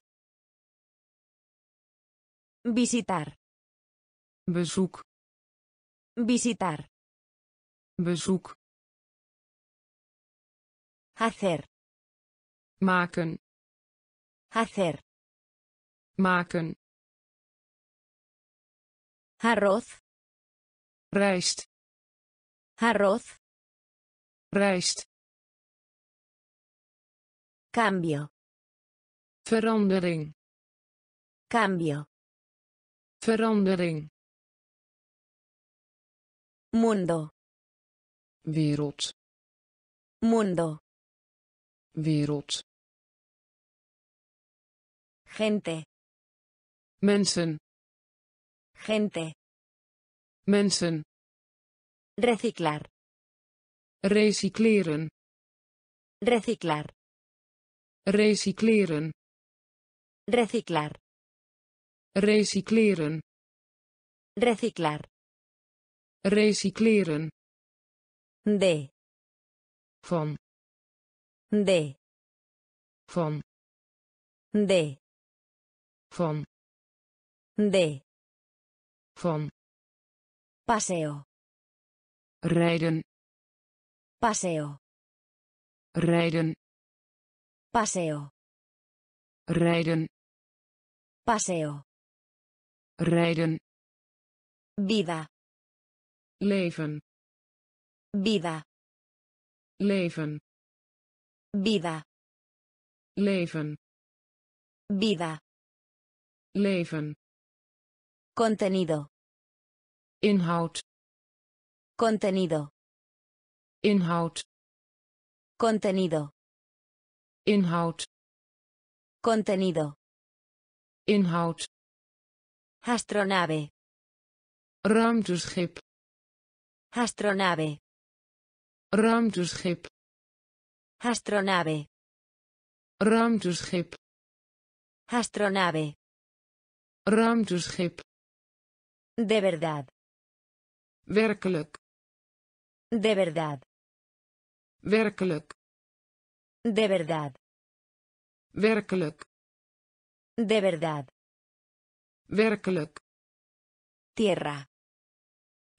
Visitar. Bezoek. Visitar. Bezoek. Hacer. Maken. Hacer. Maken. Arroz. Rijst. Arroz. Rijst. Cambio. Verandering. Cambio. Verandering. Mundo. Wereld. Mundo. Wereld. Gente. Mensen. Gente. Mensen. Reciclar. Recycleren. Reciclar. Recycleren. Reciclar. Recycleren. Reciclar. Recycleren. De. Van. De. Van. De. Van. De. Van. Paseo. Rijden. Paseo. Rijden. Paseo. Rijden. Paseo. Rijden. Vida. Leven. Vida. Leven. Vida. Leven. Vida. Leven. Contenido. Inhoud. Contenido. Inhoud. Contenido. Inhoud. Contenido. Inhoud. Astronave. Ruimteschip. Astronave. Ruimteschip. Astronave. Ruimteschip. Astronave. Ruimteschip. De verdad. Werkelijk. De verdad. Werkelijk. De verdad. Werkelijk. De verdad. Werkelijk. Tierra.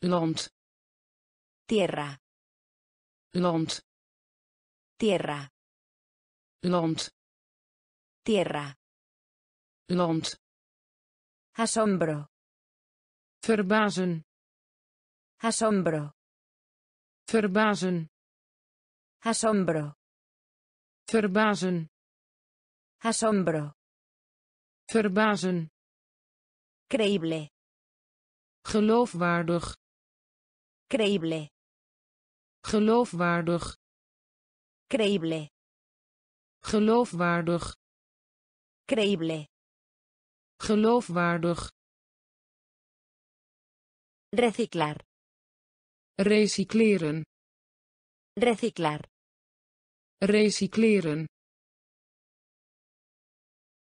Land. Tierra. Land. Tierra. Land. Tierra. Land. Asombro. Verbazen. Asombro. Verbazen. Asombro. Verbazen. Asombro. Verbazen. Creíble. Geloofwaardig. Creíble. Geloofwaardig. Creíble. Geloofwaardig. Creíble. Geloofwaardig. Reciclar. Recycleren. Reciclar. Recycleren.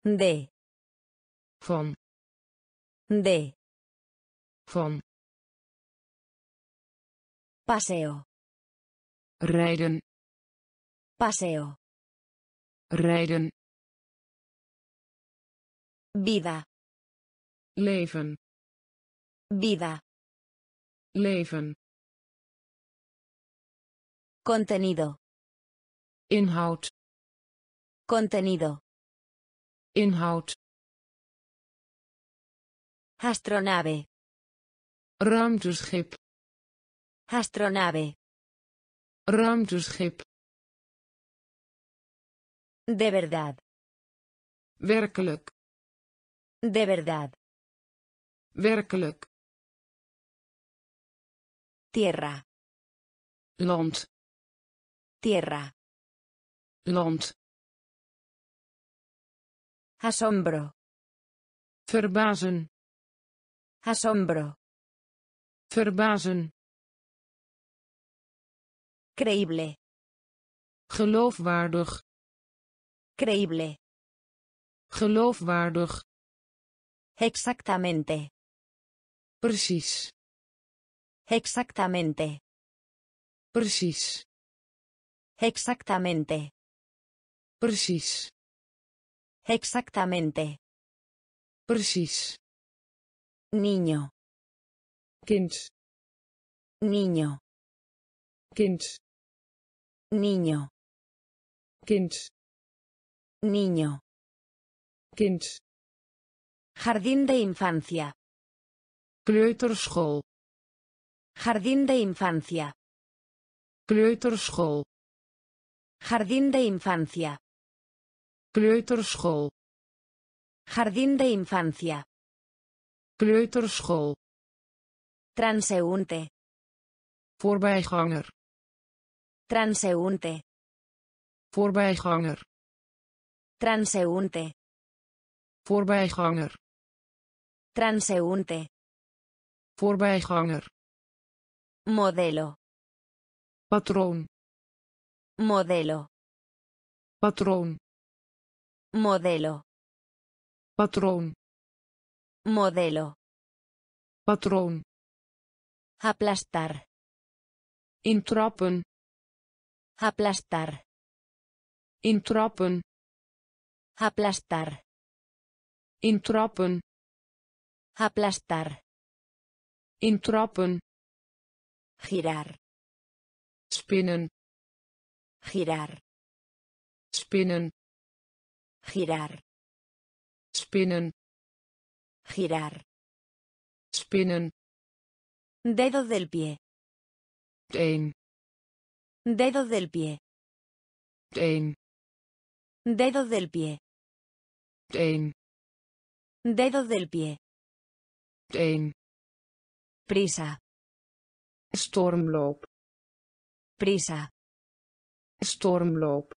De. Van. De. Van. Paseo. Rijden. Paseo. Rijden. Vida. Leven. Vida. Leven. Contenido. Inhoud. Contenido. Inhoud. Astronave. Ruimteschip. Astronave. Ruimteschip. De verdad. Werkelijk. De verdad. Werkelijk. Tierra. Land. Tierra. Land. Asombro. Verbazen. Asombro. Verbazen. Creíble. Geloofwaardig. Creíble. Geloofwaardig. Exactamente. Precies. Exactamente. Precies. Exactamente. Precies. Exactamente. Precies. niño, kind, niño, kind, niño, kind, niño, kind, jardín de infancia, kleuterschool, jardín de infancia, kleuterschool, jardín de infancia, kleuterschool, jardín de infancia, kleuterschool, transeúnte, voorbijganger, transeúnte, voorbijganger, transeúnte, voorbijganger, transeúnte, voorbijganger, modelo, patroon, modelo, patroon, modelo, patroon, modelo, patroon, aplastar, intrappen, aplastar, intrappen, aplastar, intrappen, aplastar, intrappen, girar, spinnen, girar, spinnen, girar, spinnen, girar, spinnen, dedo del pie, teen, dedo del pie, teen, dedo del pie, teen, dedo del pie, teen, prisa, stormloop, prisa, stormloop,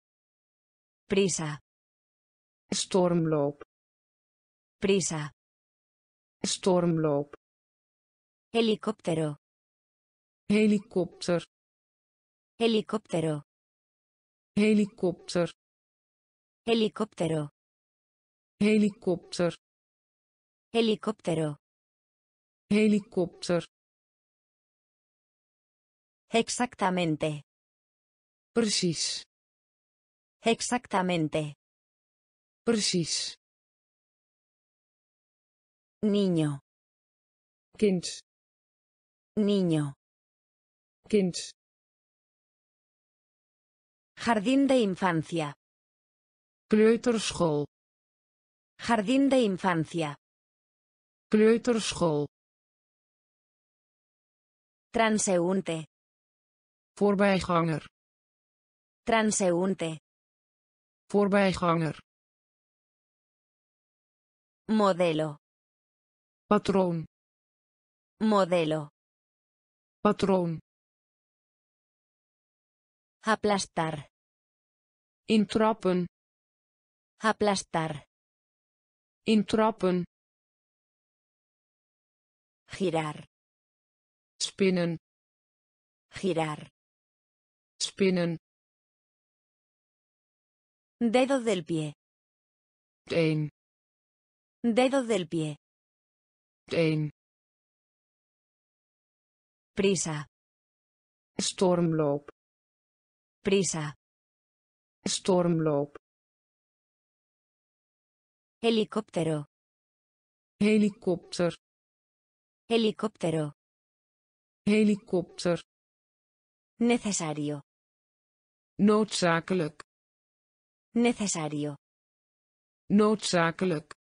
prisa, stormloop, prisa, stormloop, helicóptero, helicóptero, helicóptero, helicóptero, helicóptero, helicóptero, helicóptero, helicóptero, exactamente, precies, exactamente, precies, niño, kind, niño, kind, jardín de infancia, kleuterschool, jardín de infancia, kleuterschool, transeúnte, voorbijganger, transeúnte, voorbijganger, modelo, patroon, modelo, patroon, aplastar, intrappen, aplastar, intrappen, girar, spinnen, girar, spinnen, dedo del pie, teen, dedo del pie, teen, prisa, stormloop, prisa, stormloop, helicóptero, helicóptero, helicóptero, helicóptero, necesario, noodzakelijk, necesario, noodzakelijk,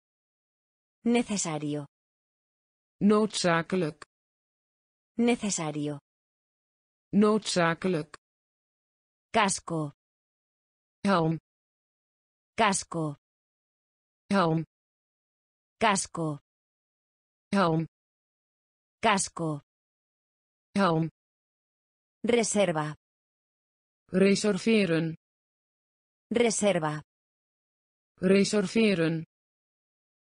necesario, noodzakelijk, necesario, noodzakelijk, casco, helm, casco, helm, casco, helm, casco, helm, reserva, reserveren, reserva, reserveren,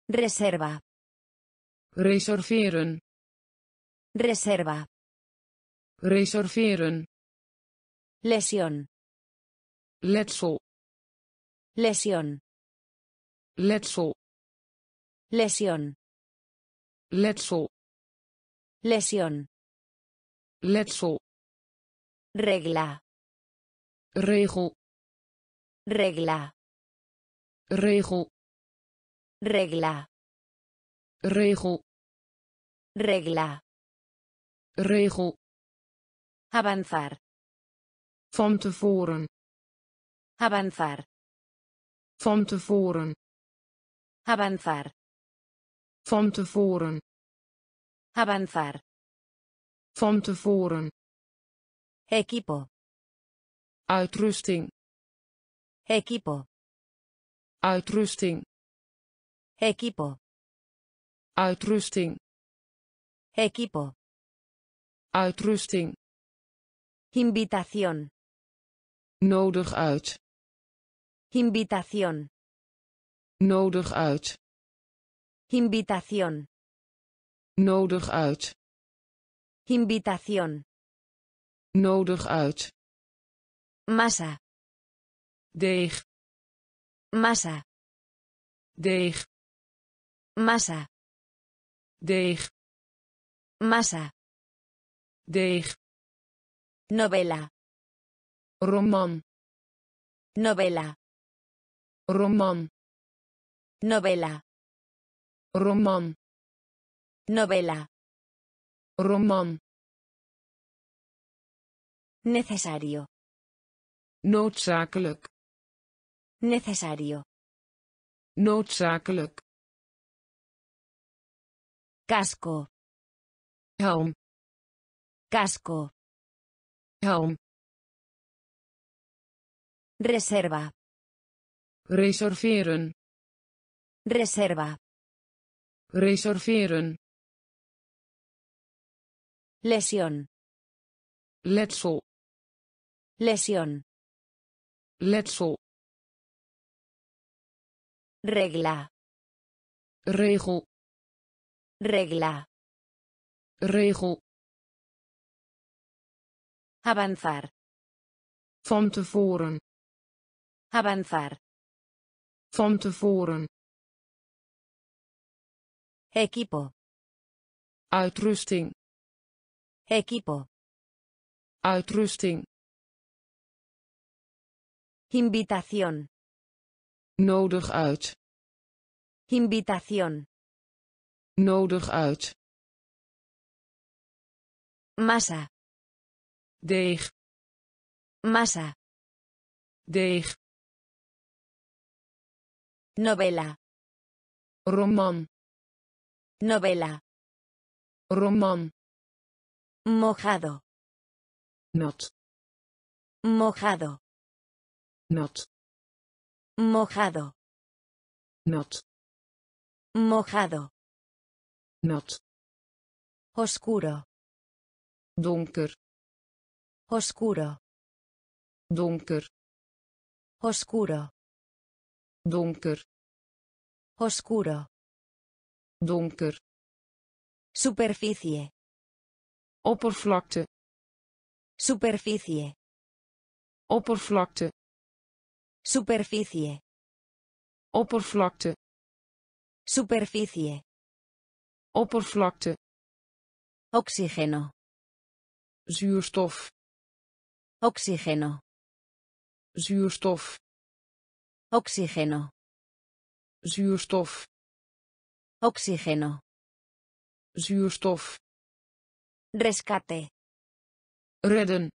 reserva, reserveren, reserva, reserveren, lesión, letsel, lesión, letsel, lesión, letsel, lesión, letsel, regla, regel, regla, regel, regla, regel, Regla. Regel. Avanzar. Van tevoren. Avanzar. Van tevoren. Avanzar. Van tevoren. Avanzar. Van tevoren. Equipo. Uitrusting. Equipo. Uitrusting. Equipo. Uitrusting. Equipo. Uitrusting. Invitación. Nodig uit. Invitación. Nodig uit. Invitación. Nodig uit. Invitación. Nodig uit. Massa. Deeg. Massa. Deeg. Massa. Deeg. Massa. Deeg. Novela. Roman. Novela. Roman. Novela. Roman. Novela. Roman. Necesario. Noodzakelijk. Necesario. Noodzakelijk. Casco. Helm. Casco. Helm. Reserva. Reserveren. Reserva. Reserveren. Lesión. Letsel. Lesión. Letsel. Regla. Regel. Regla. Regel. Avanzar. Van tevoren. Avanzar. Van tevoren. Equipo. Uitrusting. Equipo. Uitrusting. Invitación. Nodig uit. Invitación. Nodig uit. Massa. Deeg. Massa. Deeg. Novela. Roman. Novela. Roman. Mojado. Nat. Mojado. Nat. Mojado. Nat. Mojado. Nat. Oscuro. Donker. Oscuro. Donker. Oscuro. Donker. Oscuro. Donker. Superficie. Oppervlakte. Superficie. Oppervlakte. Superficie. Oppervlakte. Superficie. Oppervlakte. Oxígeno. Zuurstof. Oxígeno. Zuurstof. Oxígeno. Zuurstof. Oxígeno. Zuurstof. Rescate. Redden.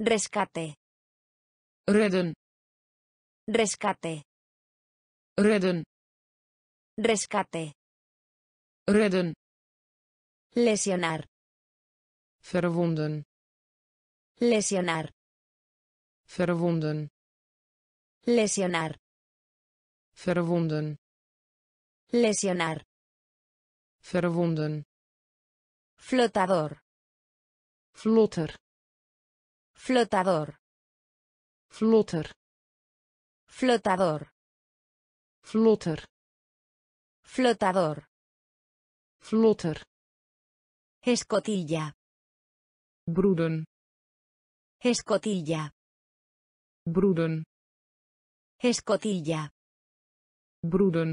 Rescate. Redden. Rescate. Redden. Rescate. Redden. Lesionar. Verwonden. Lesionar. Verwonden. Lesionar. Verwonden. Lesionar. Verwonden. Flotador. Vlotter. Flotador. Vlotter. Flotador. Vlotter. Flotador. Vlotter. Escotilla. Broeden. Escotilla. Broeden. Escotilla. Broeden.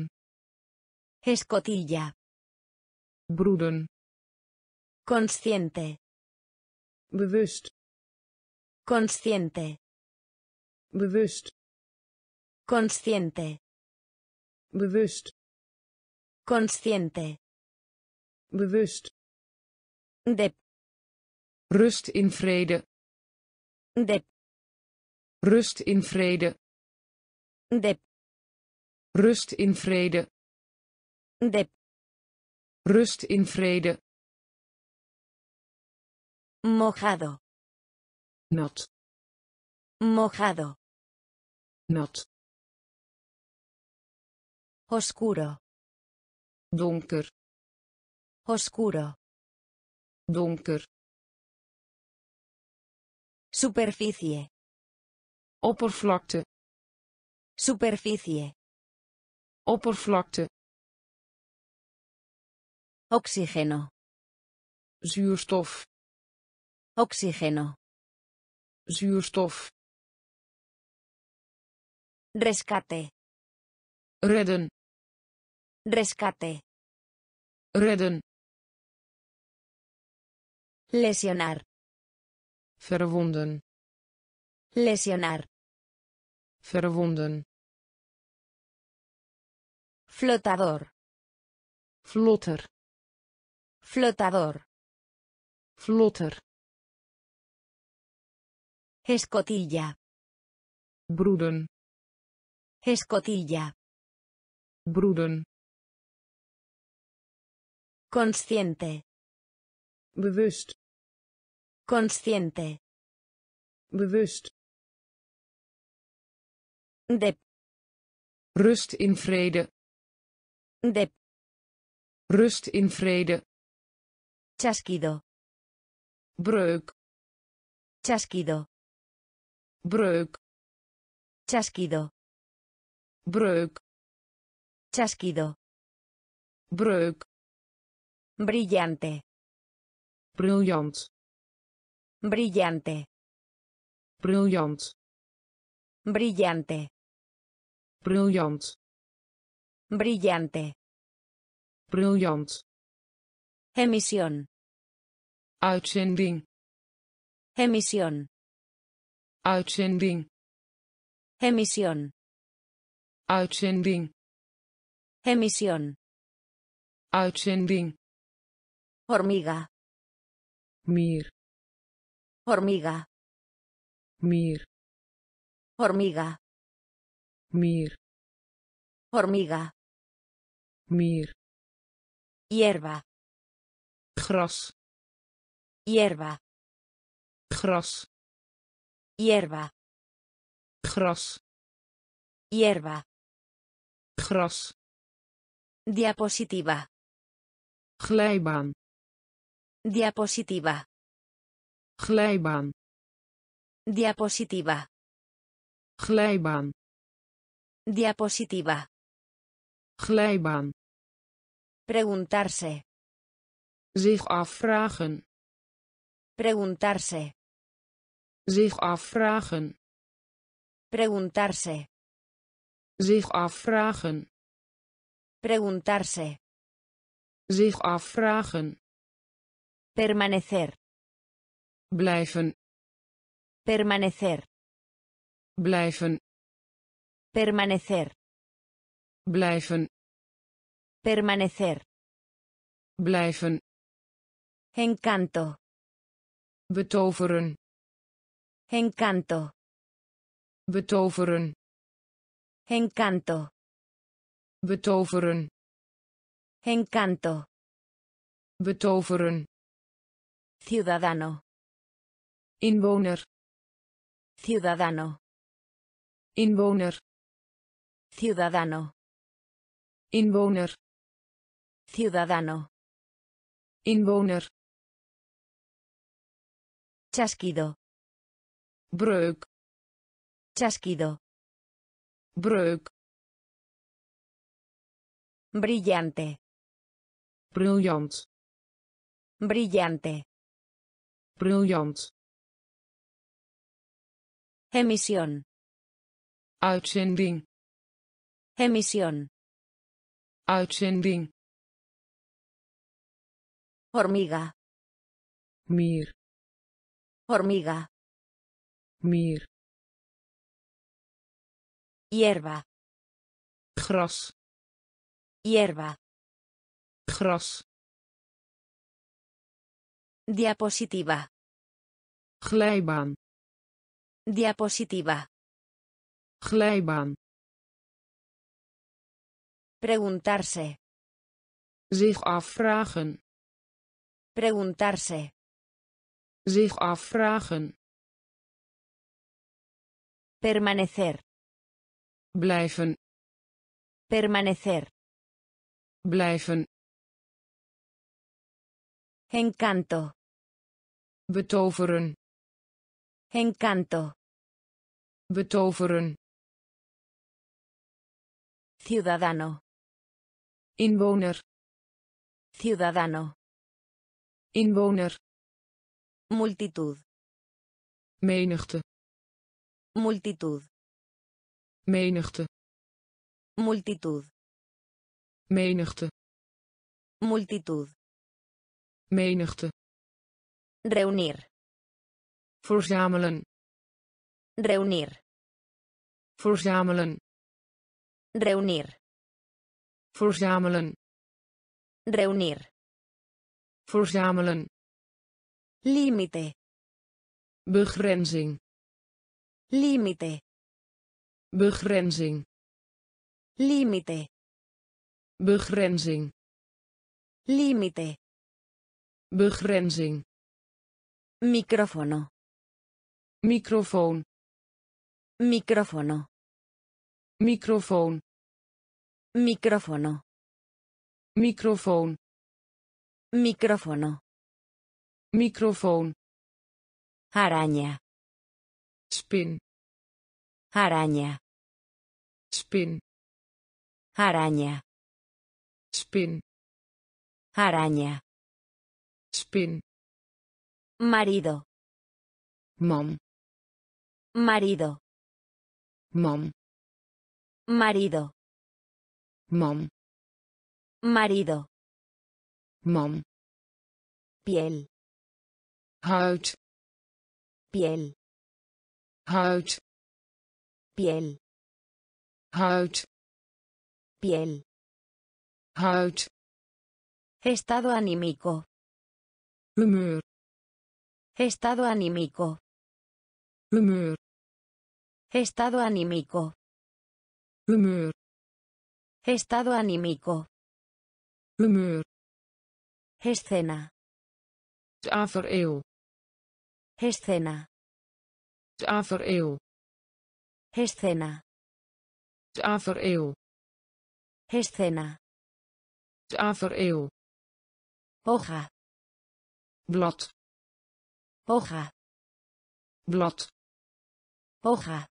Escotilla. Broeden. Consciente. Bewust. Consciente. Bewust. Consciente. Bewust. Consciente. Bewust. Dep. Rust in vrede. Dep. Rust in vrede. Dep. Rust in vrede. Dep. Rust in vrede. Mojado. Nat. Mojado. Nat. Oscuro. Donker. Oscuro. Donker. Superficie. Oppervlakte. Superficie. Oppervlakte. Oxígeno. Zuurstof. Oxígeno. Zuurstof. Rescate. Redden. Rescate. Redden. Lesionar. Verwonden. Lesionar. Verwonden. Flotador. Vlotter. Flotador. Vlotter. Escotilla. Broeden. Escotilla. Broeden. Consciente. Bewust. Consciente. Bewust. Dep. Rust in vrede. Dep. Rust in vrede. Chasquido. Breuk. Chasquido. Breuk. Chasquido. Breuk. Chasquido. Breuk. Brillante. Briljant. Brillante. Briljant. Brillante. Briljant. Brillante. Briljant. Emisión. Uitzending. Emisión. Uitzending. Emisión. Uitzending. Emisión. Uitzending. Hormiga. Mier. Hormiga. Mier. Hormiga. Mier. Hormiga. Mier. Hierba. Gras. Hierba. Gras. Hierba. Gras. Hierba. Gras. Diapositiva. Glijbaan. Diapositiva. Glijbaan. Diapositiva. Glijbaan. Diapositiva. Glijbaan. Preguntarse. Zich afvragen. Preguntarse. Zich afvragen. Preguntarse. Zich afvragen. Preguntarse. Zich afvragen. Permanecer. Blijven. Permanecer. Blijven. Permanecer. Blijven. Permanecer. Blijven. Encanto. Betoveren. Encanto. Betoveren. Encanto. Betoveren. Encanto. Betoveren. Ciudadano. Inwoner. Ciudadano. Inwoner. Ciudadano. Inwoner. Ciudadano. Inwoner. Chasquido. Breuk. Chasquido. Breuk. Brillante. Briljant. Brillante. Briljant. Emisión. Uitzending. Emisión. Uitzending. Hormiga. Mier. Hormiga. Mier. Hierba. Gras. Hierba. Gras. Diapositiva. Glijbaan. Diapositiva. Glijbaan. Preguntarse. Zich afvragen. Preguntarse. Zich afvragen. Permanecer. Blijven. Permanecer. Blijven. Encanto. Betoveren. Encanto. Betoveren. Ciudadano. Inwoner. Ciudadano. Inwoner. Multitud. Menigte. Multitud. Menigte. Multitud. Menigte. Multitud. Menigte. Reunir. Verzamelen. Reunir. Verzamelen. Reunir. Verzamelen. Reunir. Verzamelen. Límite. Begrenzing. Límite. Begrenzing. Límite. Begrenzing. Límite. Begrenzing. Micrófono. Microfoon. Micrófono. Microfoon. Micrófono. Microfoon. Micrófono. Microfoon. Araña. Spin. Araña. Spin. Araña. Spin. Araña. Spin. Marido. Mom. Marido. Mom. Marido. Mom. Marido. Mom. Piel. Huid. Piel. Huid. Piel. Huid. Piel. Huid. Estado anímico. Humeur. Estado anímico. Humeur. Estado anímico. Humeur. Estado anímico. Humeur. Escena. Tafereel. Escena. Tafereel. Escena. Tafereel. Escena. Tafereel. Hoja. Blad. Hoja. Blad. Hoja.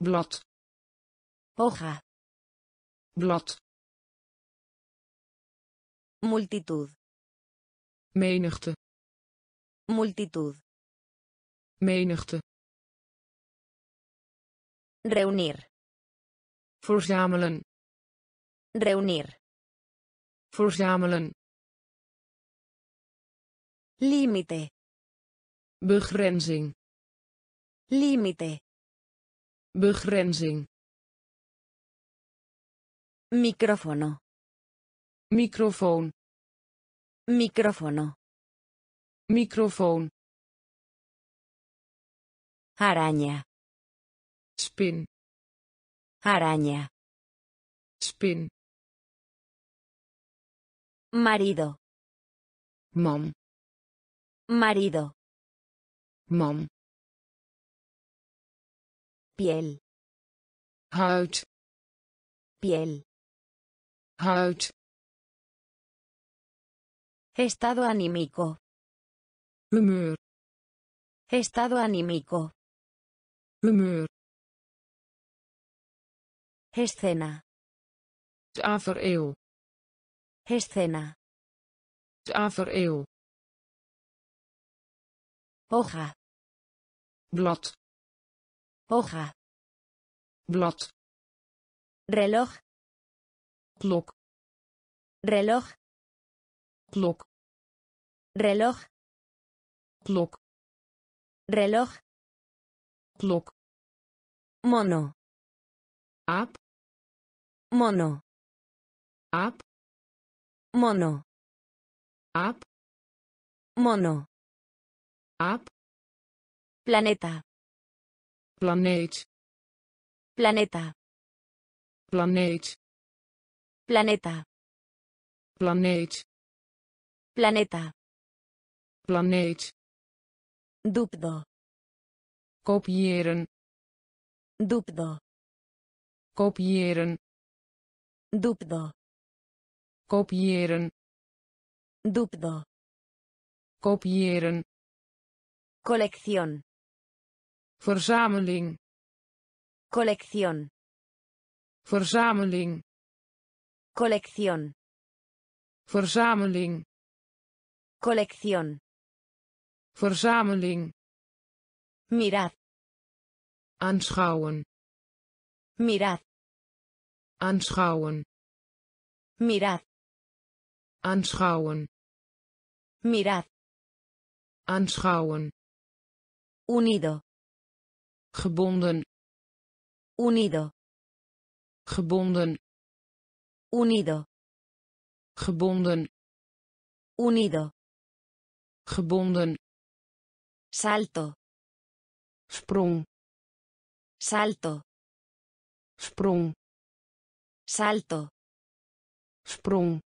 Blad. Hoja. Blad. Multitud. Menigte. Multitud. Menigte. Reunir. Verzamelen. Reunir. Verzamelen. Límite. Begrenzing. Límite. Begrenzing. Micrófono. Microfoon. Micrófono. Microfoon. Araña. Spin. Araña. Spin. Marido. Mom. Marido. Mom. Piel. Huid. Piel. Huid. Estado anímico. Humeur. Estado anímico. Humeur. Escena. Tafereel. Escena. Tafereel. Hoja. Blad. Hoja. Blad. Reloj. Klok. Reloj. Klok. Reloj. Klok. Reloj. Klok. Mono. Aap. Mono. Aap. Mono. Aap. Mono. Aap. Planeta. Planeet. Planeta. Planeet. Planeta. Planeet. Planeta. Planeet. Dubdo. Kopiëren. Dubdo. Kopiëren. Dubdo. Kopiëren. Dubdo. Kopiëren. Colección. Verzameling. Colección. Verzameling. Colección. Verzameling. Colección. Verzameling. Mirad. Aanschouwen. Mirad. Aanschouwen. Mirad. Aanschouwen. Mirad. Aanschouwen. Unido. Gebonden. Unido. Gebonden. Unido. Gebonden. Unido. Gebonden. Salto. Sprong. Salto. Sprong. Salto. Sprong.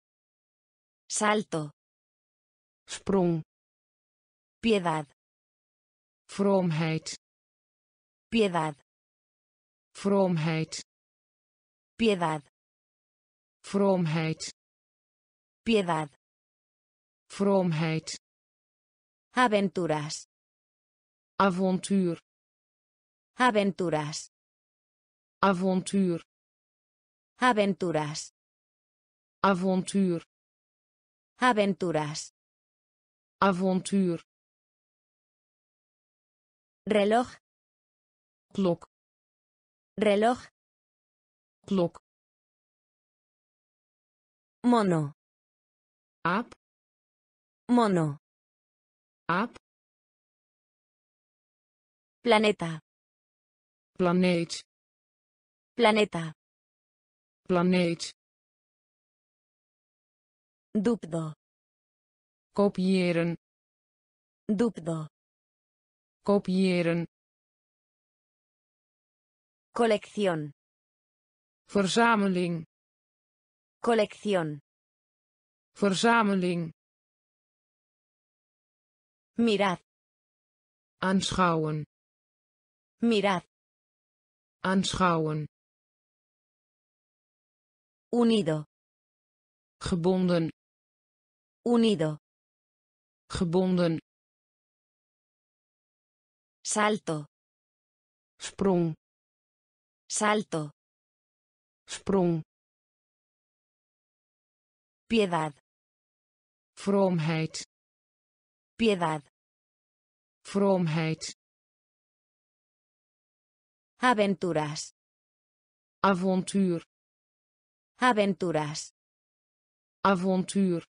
Salto. Sprong. Piedad. Vroomheid. Piedad. Vroomheid. Piedad. Vroomheid. Piedad. Vroomheid. Aventuras. Avontuur. Aventuras. Avontuur. Aventuras. Avontuur. Aventuras. Avontuur. Reloj. Klok. Reloj. Klok. Mono. Aap. Mono. Aap. Planeta. Planeet. Planeta. Planeet. Dubdo. Kopiëren. Dubdo. Kopiëren. Colección. Verzameling. Colección. Verzameling. Mirad. Aanschouwen. Mirad. Aanschouwen. Unido. Gebonden. Unido. Gebonden. Salto. Sprong. Salto. Sprong. Piedad. Vroomheid. Piedad. Vroomheid. Aventuras. Avontuur. Aventuras. Avontuur.